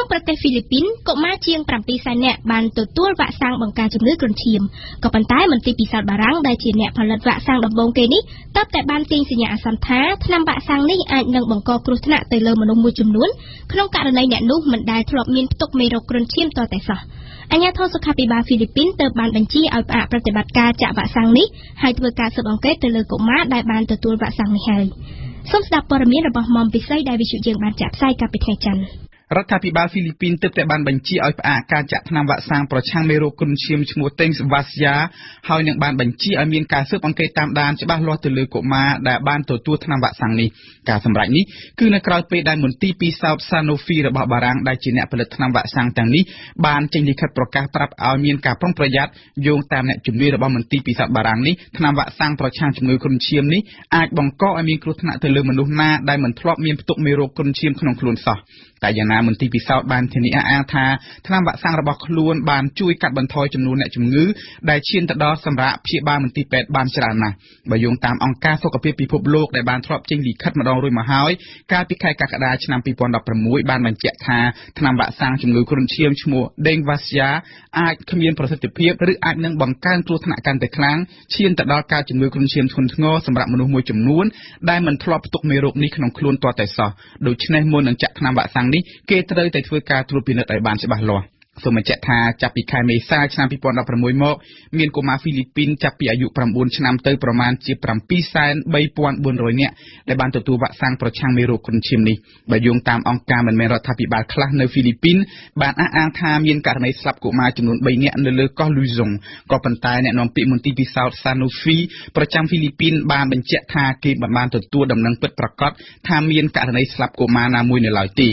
ុងប្រទេសហ្វីលីពីនកុមារជាង រដ្ឋាភិបាលហ្វីលីពីន មន្ត្រីពិសោធន៍បានធានាថាថ្នាំវ៉ាក់សាំងរបស់ខ្លួនបានជួយកាត់បន្ថយចំនួនអ្នកជំងឺដែលឈានទៅដល់សម្រាប់ព្យាបាលមន្ទីពេទ្យបានច្រើនណាស់បើយោងតាមអង្គការសុខភាពពិភពលោកដែលបានធ្លាប់ចេញលិខិតម្ដងរួចមកហើយការពិការកាកដាឆ្នាំ 2016 បានបញ្ជាក់ថាថ្នាំវ៉ាក់សាំងរបស់ខ្លួនបានជួយកាត់បន្ថយចំនួនអ្នកជំងឺដែលមិនធ្លាប់ផ្ទុកមេរោគនេះក្នុងខ្លួនទាល់តែសោះដូច្នេះមុននឹងចាក់ថ្នាំវ៉ាក់សាំងនេះគេត្រូវតែធ្វើការត្រួតពិនិត្យឲ្យបានច្បាស់លាស់ សូមបញ្ជាក់ថាចាប់ពីខែមេសាឆ្នាំ ក្រសួងសុខាភិបាលហ្វីលីពីនបានចាត់ឲ្យមានការស៊ើបអង្កេតនិងធានាថានឹងចាប់អ្នកទទួលខុសត្រូវមកផ្ដន់ទោសបើសិនជាមានករណីស្លាប់កុមារណាមួយនៅឡើយទេ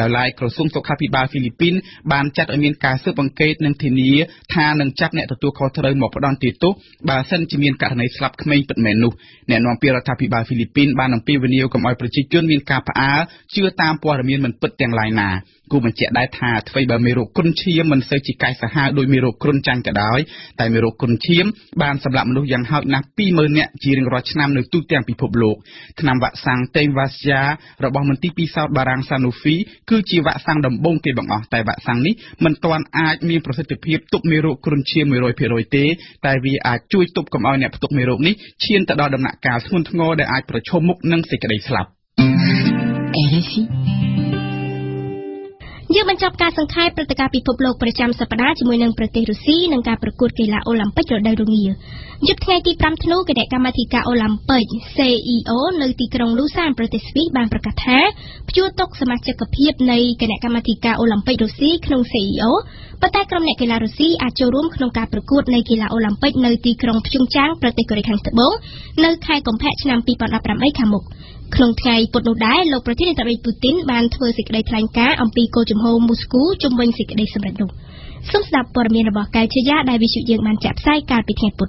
ដោយឡៃក្រសួងសុខាភិបាលហ្វីលីពីនបានចាត់ឲ្យមានការស៊ើបអង្កេតនិងធានាថានឹងចាប់អ្នកទទួលខុសត្រូវមកផ្ដន់ទោសទោសបើសិនជាមានករណីស្លាប់ក្មេងពិតមែននោះអ្នកនាំពាក្យរដ្ឋាភិបាលហ្វីលីពីនបានអំពាវនាវកុំឲ្យប្រជាជនមានការផ្អើលជឿតាមព័ត៌មានមិនពិតទាំងឡាយណា គូបញ្ជាក់ដែរថាថ្វីបើមេរោគគ្រុនឈាមមិនសូវជាកាយសាហាវដោយមេរោគគ្រុនចាញ់ក៏ដោយតែមេរោគគ្រុនឈាមបានសម្លាប់មនុស្សយ៉ាងហោចណាស់20000នាក់ជារៀងរាល់ឆ្នាំនៅទូទាំងពិភពលោកថ្នាំវ៉ាក់សាំងតេវ៉ាស្យារបស់មន្ទីរពិសោធន៍បារាំងសានូហ្វីគឺជាវ៉ាក់សាំងដំបូងគេបង្អស់តែវ៉ាក់សាំងនេះមិនទាន់អាចមានប្រសិទ្ធភាពទប់មេរោកគ្រុនឈាមមួយរយភាគរយទេតែវាអាចជួយទប់កំឲ្យអ្នកផ្ទុកមេរោកនេះឈានទៅដល់ដំណាក់កាលធ្ងន់ធ្ងរដែលអាចប្រឈមមុខនឹងសេចក្តីស្លាប់ ក្នុងថ្ងៃពុធនោះដែរលោកប្រធានាធិបតីពូទីនបានធ្វើសេចក្តីថ្លែងការណ៍អំពីគោលជំហរមូស្គូជំវិញសេចក្តីសម្រេចនោះសូមស្ដាប់ព័ត៌មានរបស់កាយជាយ៉ាដែលវិទ្យុយើងបានចាក់ផ្សាយកាលពីថ្ងៃពុធ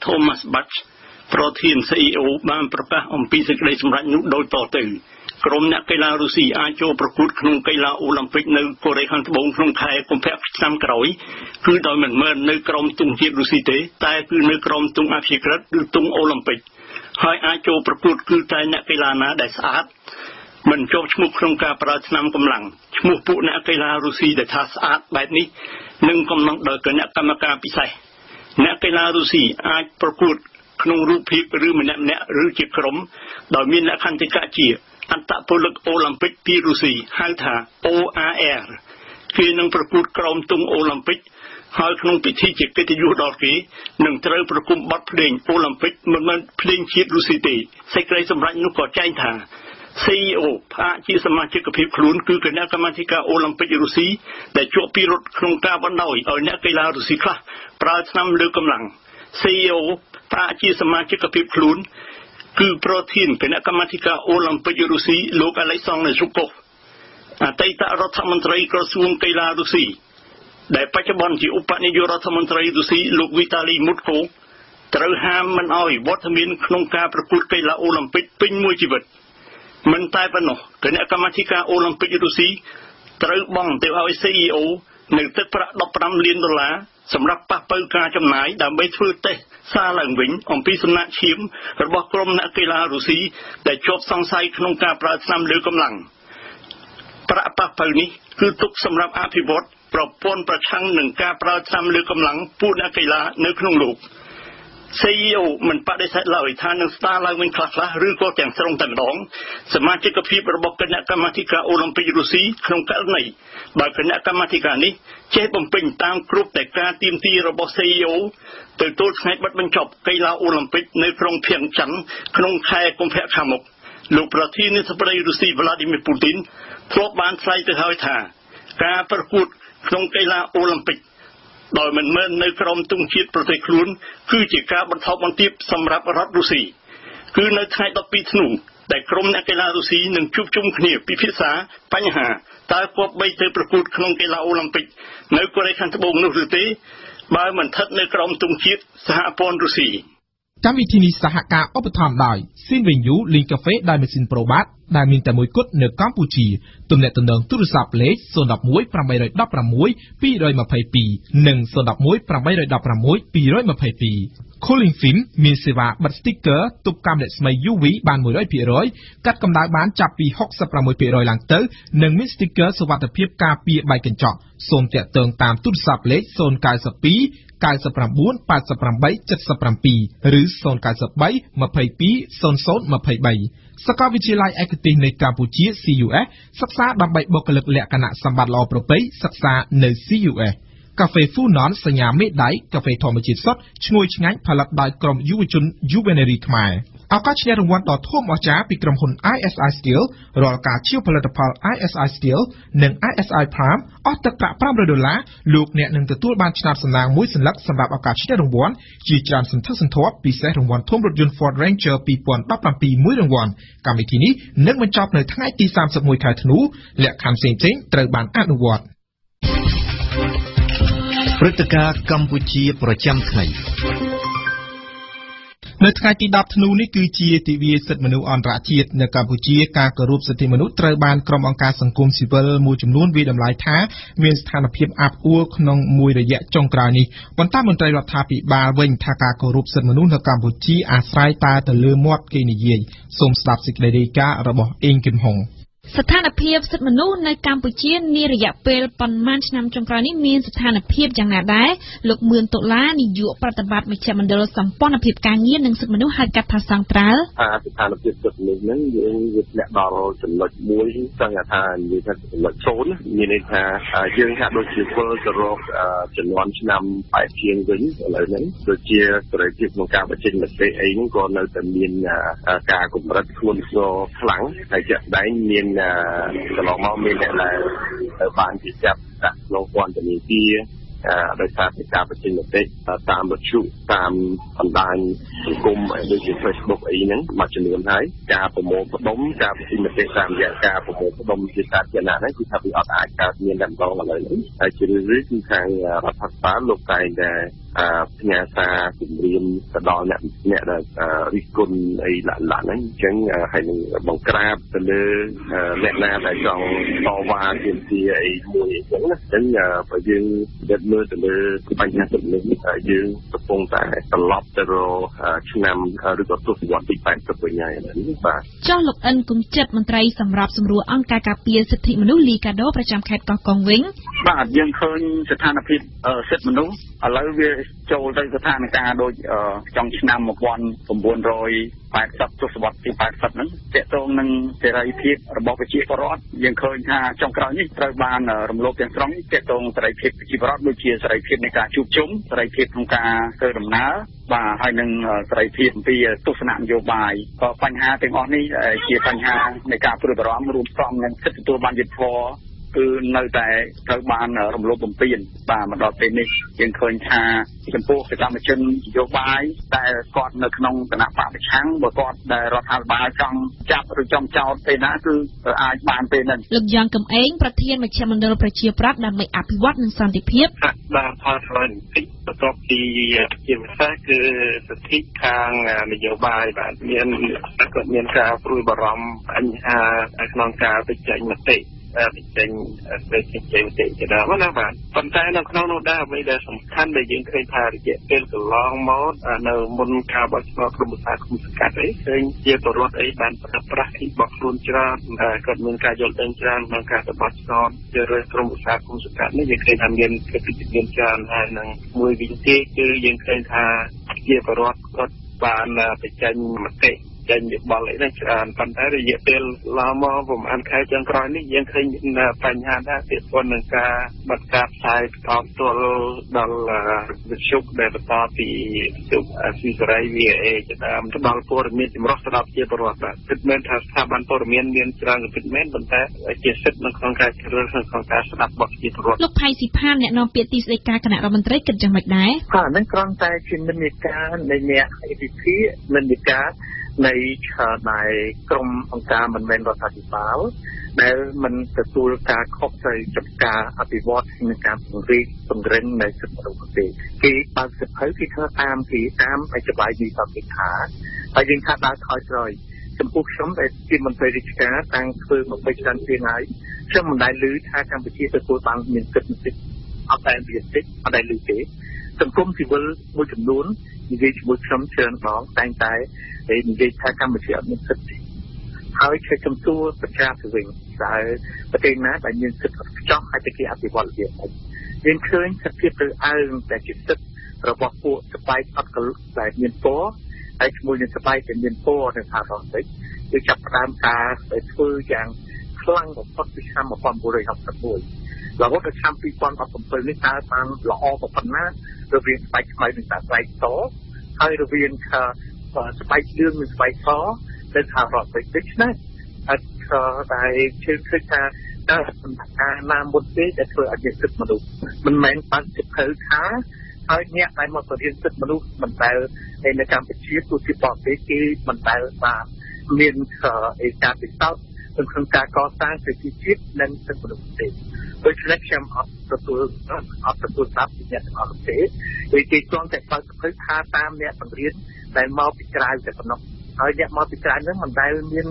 Thomas Batch, From Nakela Rusi, Ajo Procur Knunkela Olympic no Korean Bong from Kai compared Sam Krawi, two diamond men no crom tung Rusite, Tai no crom tung Africa, Tung Olympic. High Ajo Procur Kutai Nakelana, that's art. When George Mukrunka Pratsnam Kumlang, Mupu Nakela Rusi, that has art by me, Nunkum Nakamaka Pisai. Nakela Rusi, I Procur Knurupip Ruminap Ruchikrom, Domina Kantikachi. Antapolog Olympic Pirusi, Halta, OAR, Kinung Procur Crom Tung Olympic, Halknung Pitchik, Yudoki, Nung Trail Procum Bot Plain, Olympic, Moment Plain Chip Lucite, Secretary of Ranuko China, CEO, Partis and Magic of Piklun, Kukanakamatica, Olympic Rusi, the Chopirot Knunka Banoi, or Nakila Rusika, Pratsnam Lukumlang, CEO, Partis and Magic of Piklun. Ku protein Penakamatica Olympic Rusi, local Alexander Zukov, a Tata Rotamantrai Crossum Kaila Rusi, the Pachabonji Upani Rotamantrai Rusi, Luke Vitali Mutko, Traham and Oi, Watermin Knunka Procur Kaila Olympic Pinmujibet, Mentapano, Penakamatica Olympic Rusi, Trahbong, the Oi CEO, Neltepra Lopram Lindola. สำหรับปะเปิ้ลการจำหน่าย เจ็บបំពេញតាមគ្រប់តែការទាមទាររបស់ តែក្រុមអ្នកកីឡារុស្ស៊ីនឹងជួបជុំគ្នាពិភាក្សាបញ្ហាតើគប្បីទៅប្រកួតក្នុងកីឡាអូឡីមពិកនៅកូរ៉េខាងត្បូងនោះឬទេ Cooling film, mean seva, but sticker, took cam that's my UV, ban muroi piroi, cut come down ban, chappy, hoxa pramoi piroi lantel, nung min sticker, so what the pip car peer bike and chop, son tet tung tam, two saplate, son kaisa pee, kaisa pramboon, pasa prambai, chetsa prampi, rus, son kaisa bai, mapai pee, son, mapai bai. Sakavicilai acting in Campuchia, CUF, Saksa, bambai bokalip lekana, sambat law propay, Saksa, no CUF. កាហ្វេហ្វូណនសញ្ញាមេដៃកាហ្វេធម្មជាតិសុទ្ធឈ្ងុយឆ្ងាញ់ផលិតដោយក្រុមយុវជនយុវនារីខ្មែរឱកាសឈ្នះរង្វាន់ដ៏ធំអស្ចារ្យពីក្រុមហ៊ុន ISI Steel រាល់ការជាផលិតផល ISI Steel និង ISI Prime អស់ទឹកប្រាក់ $500 លោកអ្នកនឹងទទួលបានឆ្នាំសំណាងមួយសន្លឹកសម្រាប់ឱកាសឈ្នះរង្វាន់ជាច្រើនសន្ធឹកសន្ធាប់ពិសេសរង្វាន់ធំរថយន្ត Ford Ranger 2017 មួយ រង្វាន់កម្មវិធីនេះនឹងបញ្ចប់ នៅ ថ្ងៃទី 31 ខែធ្នូ លក្ខខណ្ឌផ្សេងៗ ត្រូវបានអនុវត្ត ព្រឹត្តិការណ៍កម្ពុជាប្រចាំថ្ងៃ នៅថ្ងៃទី 10 ធ្នូនេះគឺជាទិវាសិទ្ធិមនុស្សអន្តរជាតិនៅកម្ពុជា ស្ថានភាពសិទ្ធិមនុស្សនៅកម្ពុជានេះរយៈពេលប្រមាណឆ្នាំចុងក្រោយនេះមានស្ថានភាពយ៉ាងណាដែរលោក កន្លងមកមានអ្នកដែលបានជាចាប់ដាក់ក្នុងពន្ធនាគារ ដោយសារតែការប្រជែងទេតាមវត្ថុតាមបណ្ដាញសង្គមដូចជា Facebook អីហ្នឹងមកចំនួនហើយការប្រមូលផ្ដុំការប្រជែងទេតាមរយៈការប្រមូលផ្ដុំជាសាធារណៈហ្នឹងគឺថាវាអត់អាចកើតមានតែម្ដងឡើយនេះហើយជារឿយៗគឺខាងរដ្ឋាភិបាលលោកតែងតែផ្ញើសារជំរាមទៅដល់អ្នកដែលរិះគន់អីឡាក់ឡាក់ហ្នឹងអញ្ចឹងហើយនឹងបង្ក្រាបទៅលើអ្នកណាដែលចង់តវ៉ាទាមទារអីមួយអញ្ចឹងណាអញ្ចឹងបើយើងពិនិត្យមើលទៅលើបញ្ហាទំនិញយើងកំពុងតែត្រឡប់ទៅរកឆ្នាំឬក៏ទស្សវត្សទី80វិញហើយនេះបាទចោះលោកអិនគុំចិត្តមន្ត្រីសម្រាប់សម្រួលអង្គការការពារសិទ្ធិមនុស្សលីកាដូប្រចាំខេត្តកោះកុងវិញបាទយើងឃើញស្ថានភាពសិទ្ធិមនុស្សឥឡូវវាចូលទៅស្ថានភាពដូចចុងឆ្នាំ1980ទសវត្សទី80ហ្នឹងទាក់ទងនឹងសេរីភាពរបស់ប្រជាពលរដ្ឋយើងឃើញថាចុងក្រោយនេះត្រូវបានរំលោភទាំងស្រុងទាក់ទងសេរីភាពប្រជាពលរដ្ឋដូចជាសេរីភាពនៃការជួបជុំសេរីភាពក្នុងការធ្វើដំណើរបាទហើយនឹងសេរីភាពអំពីទស្សនៈនយោបាយក៏បញ្ហាទាំងអស់នេះជាបញ្ហានៃការព្រួយបារម្ភរួមផ្សំនឹងសិទ្ធិទទួលបានយុត្តិធម៌គឺនៅតែត្រូវបានរំលោភបំពានបាទមកដល់ពេលនេះយើងឃើញថាចំពោះសកម្មជននយោបាយតែគាត់នៅក្នុងគណៈបកប្រឆាំងបើគាត់ដែលរដ្ឋាភិបាលចង់ចាប់ឬចង់ចោទពេលណាគឺអាចបានពេលហ្នឹងលោកយ៉ាងកំឯងប្រធានមជ្ឈមណ្ឌលប្រជាប្រដ្ឋដើម្បីអភិវឌ្ឍនិងសន្តិភាពបានផលស្រ័យបន្តិចបន្ទាប់ពីជាភាសាគឺសិទ្ធិខាងនយោបាយបាទមានការព្រួយបារម្ភបញ្ហាក្នុងការវិច័យមតិតែចេញទៅដល់ណាបាទប៉ុន្តែនៅក្នុងនោះដែរអ្វីដែលសំខាន់ដែលយើងឃើញថារយៈពេលកន្លងមកនៅមុនការបោះឆ្នោតក្រុមប្រឹក្សាគុំសង្កាត់អីឃើញជាបរិវត្តអីបានប្រប្រាស់អីបោះខ្លួនច្រើនគាត់មានការយល់ដឹងច្រើនក្នុងការបោះឆ្នោតជារឿយក្រុមប្រឹក្សាគុំសង្កាត់នេះយើងឃើញថាមានកិច្ចពិភាក្សាច្រើនហើយនឹងមួយវិញទៀតគឺយើងឃើញថាជាបរិវត្តគាត់បានបញ្ចេញមតិចេញវិបលអីហ្នឹងច្រើនប៉ុន្តែរយៈពេលឡើយមកប្រហែលខែចុងក្រោយនេះយើងឃើញបញ្ហាដែរពាក់ព័ន្ធនឹងការបាត់ការផ្សាយផ្ទាល់ទៅដល់វិទ្យុដែលបន្តពីវិទ្យុអស៊ីសេរី VA ទៅតាមផ្ដល់ព័ត៌មានចម្រុះស្ដាប់ជាប្រវត្តិពិតមែនថាស្ថាប័នព័ត៌មានមានច្រើនពិតមែនប៉ុន្តែជាសិទ្ធិនៅក្នុងការជ្រើសរើសក្នុងការស្ដាប់បទជាប្រវត្តិលោកផៃស៊ីផានអ្នកនាំពាក្យទីស្ដីការគណៈរដ្ឋមន្ត្រីគិតយ៉ាងម៉េចដែរបាទហ្នឹងគ្រាន់តែជានិន្នាការនៃអ្នក APP និន្នាការនៃឆាដែលក្រុមអង្គការមិនមែនរដ្ឋាភិបាលដែលមិនទទួលការខុសត្រូវចំការអភិវឌ្ឍនិងការពង្រីកពង្រឹងនៃសិទ្ធិមនុស្សទេគេបើកសិភៅគេធ្វើតាមអចបាយវិសាវិថាហើយយើងថាដើរថយក្រោយចំពោះខ្ញុំដែលជាមន្ត្រីរាជការតាំងធ្វើមកពីឆ្នាំពីហើយខ្ញុំមិនដែលឮថាកម្ពុជាទទួលបានមានសិទ្ធិអត់តែមានសិទ្ធិអត់ដែលឮទេសង្គមស៊ីវិលមួយចំនួននិយាយជាមួយខ្ញុំច្រើនដងតែងតែនិយាយថាកម្ពុជាអត់មានសិទ្ធិហើយជាចំនួនប្រជាពលរដ្ឋវិញតែប្រទេសណាដែលមានសិទ្ធិអត់ខ្ចោះហើយតែគេអភិវឌ្ឍវាវិញយើងឃើញសិទ្ធិទៅអើងតែជាសិទ្ធិរបស់ពួកស្បែកអត់កលដែលមានពណ៌ហើយជាមួយនឹងស្បែកដែលមានពណ៌នៅខាងអង់គ្លេសគឺចាប់ផ្ដើមការធ្វើយ៉ាងខ្លាំងបំផុតពីឆ្នាំ1961រហូតដល់ឆ្នាំ2017នេះតើបានល្អប៉ុណ្ណារវាងស្បែកខ្មៅនិងស្បែកសហើយរវាងស្បែកលឿងនិងស្បែកសទៅថារត់ទៅតិចណាស់អត់តែជឿថាតើសម្បត្តិណាមួយទេដែលធ្វើឲ្យសិទ្ធិមនុស្សមិនមែនបាត់សិទ្ធិថាហើយអ្នកដែលមកបរិយាសិទ្ធិមនុស្សមិនដែលនៅកម្ពុជាទោះជាបរទេសគេមិនដែលបានមានឯកការពិសោធន៍ក្នុងការកសាងសេដ្ឋកិច្ចនិងសិទ្ធិមនុស្សទេដូចនេះខ្ញុំអត់ទទួលស្ដាប់ពីអ្នកទាំងអស់នោះទេគេចង់តែបើកសិក្សាតាមអ្នកបង្រៀនដែលមកពីក្រៅតែប៉ុណ្ណោះហើយអ្នកមកពីក្រៅហ្នឹងមិនដែលមាន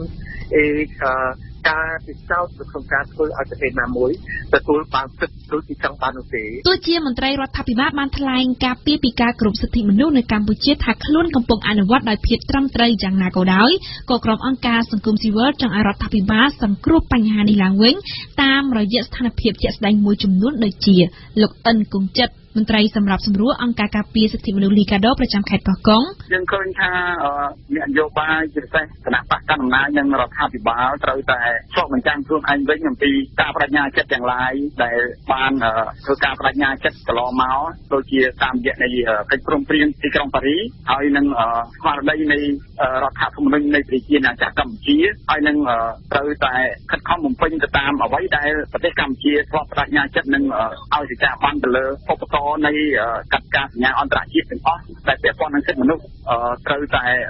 ការពិសោធន៍ក្នុងការធ្វើឲ្យប្រទេសណាមួយទទួលបានសិទ្ធិដូចទីចង់បាននោះទេទោះជាមន្ត្រីរដ្ឋាភិបាលបានថ្លែងការពារពីការគ្រប់សិទ្ធិមនុស្សនៅកម្ពុជាថាខ្លួនកំពុងអនុវត្តដោយភាពត្រឹមត្រូវយ៉ាងណាក៏ដោយក៏ក្រុមអង្គការសង្គមស៊ីវិលចង់ឲ្យរដ្ឋាភិបាលសង្គ្រោះបញ្ហានេះឡើងវិញតាមរយៈស្ថានភាពជាក់ស្ដែងមួយចំនួនដូចជាលោកអិនគង់ចិត្តមន្ត្រីសម្រាប់សម្រួលអង្គការការពារសិទ្ធិមនុស្សលីកាដូប្រចាំខេត្តកោះកុងយើងឃើញថាអ្នកនយោបាយជាពិសេសគណៈបកកណ្ដាលអំណាចនិងរដ្ឋាភិបាលត្រូវតែឆ្លុះបញ្ចាំងខ្លួនឯងវិញអំពីការបដិញ្ញាចិត្តទាំងឡាយដែលបានធ្វើការបដិញ្ញាចិត្តកន្លងមកដូចជាតាមរយៈនៃកិច្ចព្រមព្រៀងទីក្រុងប៉ារីសហើយនឹងស្មារតីនៃរដ្ឋធម្មនុញ្ញនៃប្រជាណាចក្រកម្ពុជាហើយនឹងត្រូវតែខិតខំបំពេញទៅតាមអ្វីដែលប្រទេសកម្ពុជាឆ្លុះបដិញ្ញាចិត្តនិងឲ្យសេចក្ដីបានទៅលើឧបករណ៍ ແລະໃຫ້ທີ່ តោះតែគណៈបកគួនរបស់ឆ្លោះជើងនៅពេលបច្ចុប់ មានរៀនសារឬក៏រី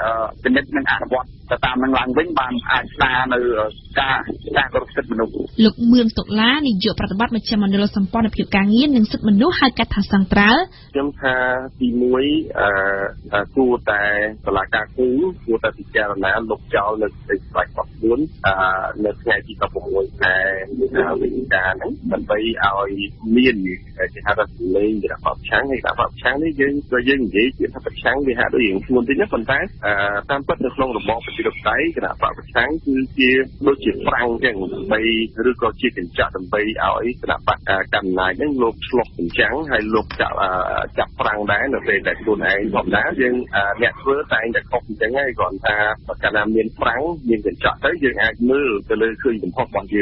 អាក់ទីវេតដាក់ឲ្យមានប្រសិទ្ធភាពរបស់ឡើងវិញដោយការ កោចបនៅពេលកោចបប្រឡងមកប្រកាសដោយសារតែមានកិច្ចព្រមព្រៀងនយោបាយមួយរវាងគណៈបព្វពីសម្បត្តិជីវកម្មទីហើយនិងគណៈបព្វពួកជាតិលោកយ៉ាងកំឯងប្រធានមជ្ឈមណ្ឌលប្រជាប្រដ្ឋដើម្បីអភិវឌ្ឍនិងសន្តិភាពអ្វីដែលសំខាន់យើងឃើញថាពួកបណ្ដាញសហគមន៍ហ្នឹងគាត់នៅតែមានសកម្មធ្វើការងារមួយចំនួនដែរទោះបីជាគាត់មានកាព្រឹបរំអំពីបញ្ហាវិបត្តិនយោបាយថ្មីៗនេះប៉ុន្តែគាត់នៅតែមាននៅតែបន្តទីការងាររបស់គាត់ដែលបាន តែរឿងសំខាន់គឺថាត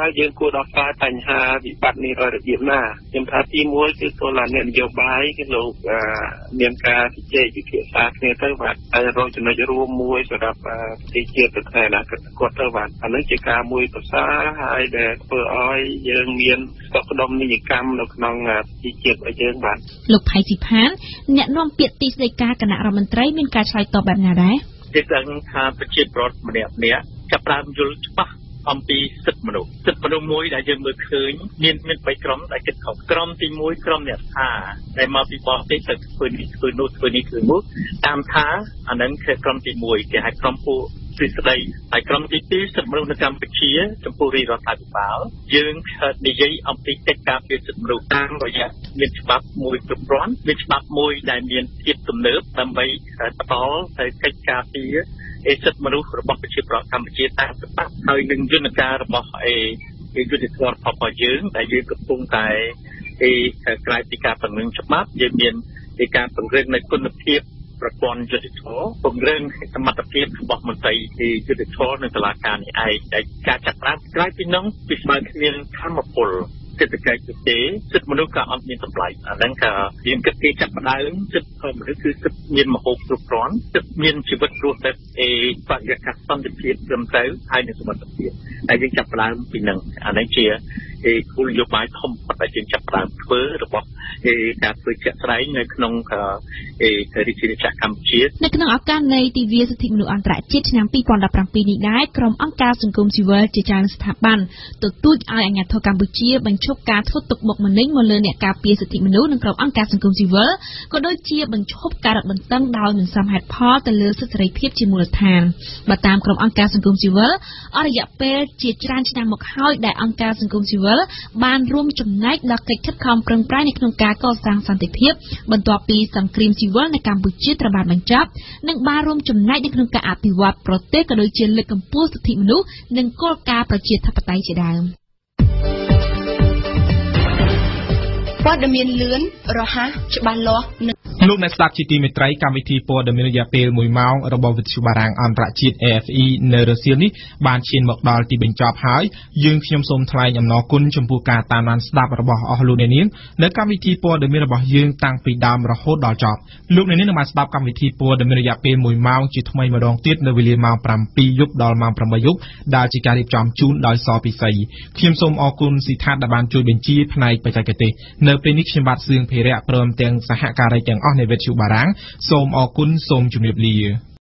ើយើងគួរដោះស្រាយបញ្ហាវិបត្តិនេះដោយរបៀបណាខ្ញុំថាទីមួយគឺតឡាអ្នកនយោបាយគឺលោកមានការជជែកវិភាសាគ្នាទៅបាទហើយរកចំណុចរួមមួយសម្រាប់ទីជាតិប្រទេសអនាគតគាត់ទៅបាទអានឹងជាការមួយប្រសាហើយដែលធ្វើឲ្យយើងមានសក្តានុពលនៃកម្មនៅក្នុងទីជាតិអីយើងបាទលោកផៃស៊ីផានអ្នកនាំពាក្យទីស្តីការគណៈរដ្ឋមន្ត្រីមានការឆ្លើយតបបែបណាដែរ អំពីសិទ្ធិមនុស្សសិទ្ធិមនុស្សមួយដែលយើងមើលឃើញមាន ពីស្ដីហើយក្រុមទី ប្រព័ន្ធយុត្តិធម៌ពង្រឹងសមត្ថភាពរបស់មន្ត្រីយុត្តិធម៌នៅតុលាការនេះឯងដែលការចាប់បានក្រោយពីនោះវាស្មើគ្នាធម្មពលសេដ្ឋកិច្ចទេសិទ្ធិមនុស្សក៏អត់មានតម្លៃអាហ្នឹងក៏យើងគិតពីចាប់ផ្ដើមសិទ្ធិធម៌មនុស្សគឺសិទ្ធិមានមហូបគ្រប់គ្រាន់សិទ្ធិមានជីវិតរស់នៅឯបរិយាកាសសន្តិភាពត្រឹមត្រូវហើយនិងសមត្ថភាពតែយើងចាប់ផ្ដើមពីនឹងអាហ្នឹងជាគោលនយោបាយធំបំផុតដែលយើងចាប់ផ្ដើមធ្វើ នៅក្នុងឱកាសនៃទិវាសិទ្ធិមនុស្សអន្តរជាតិឆ្នាំ 2017 នេះដែរក្រុមអង្គការសង្គមស៊ីវិលជាច្រើនស្ថាប័ន សន្តិភាពបន្ទាប់ពីសង្គ្រាមស៊ីវិលនៅកម្ពុជាត្រូវបានបញ្ចប់និងបានរួមចំណែកដល់កិច្ចខិតខំប្រឹងប្រែងនៅក្នុងការកសាងសន្តិភាព បន្តពីសង្គ្រាមស៊ីវិលនៃកម្ពុជាត្រូវបានបញ្ចប់និងគោលការណ៍ប្រជាធិបតេយ្យជាដើម។ លោកអ្នកស្ដាប់ជាទីមេត្រីកម្មវិធីព័ត៌មានរយៈពេល Sahakara Jang on a virtue barang, some or kun, some junior.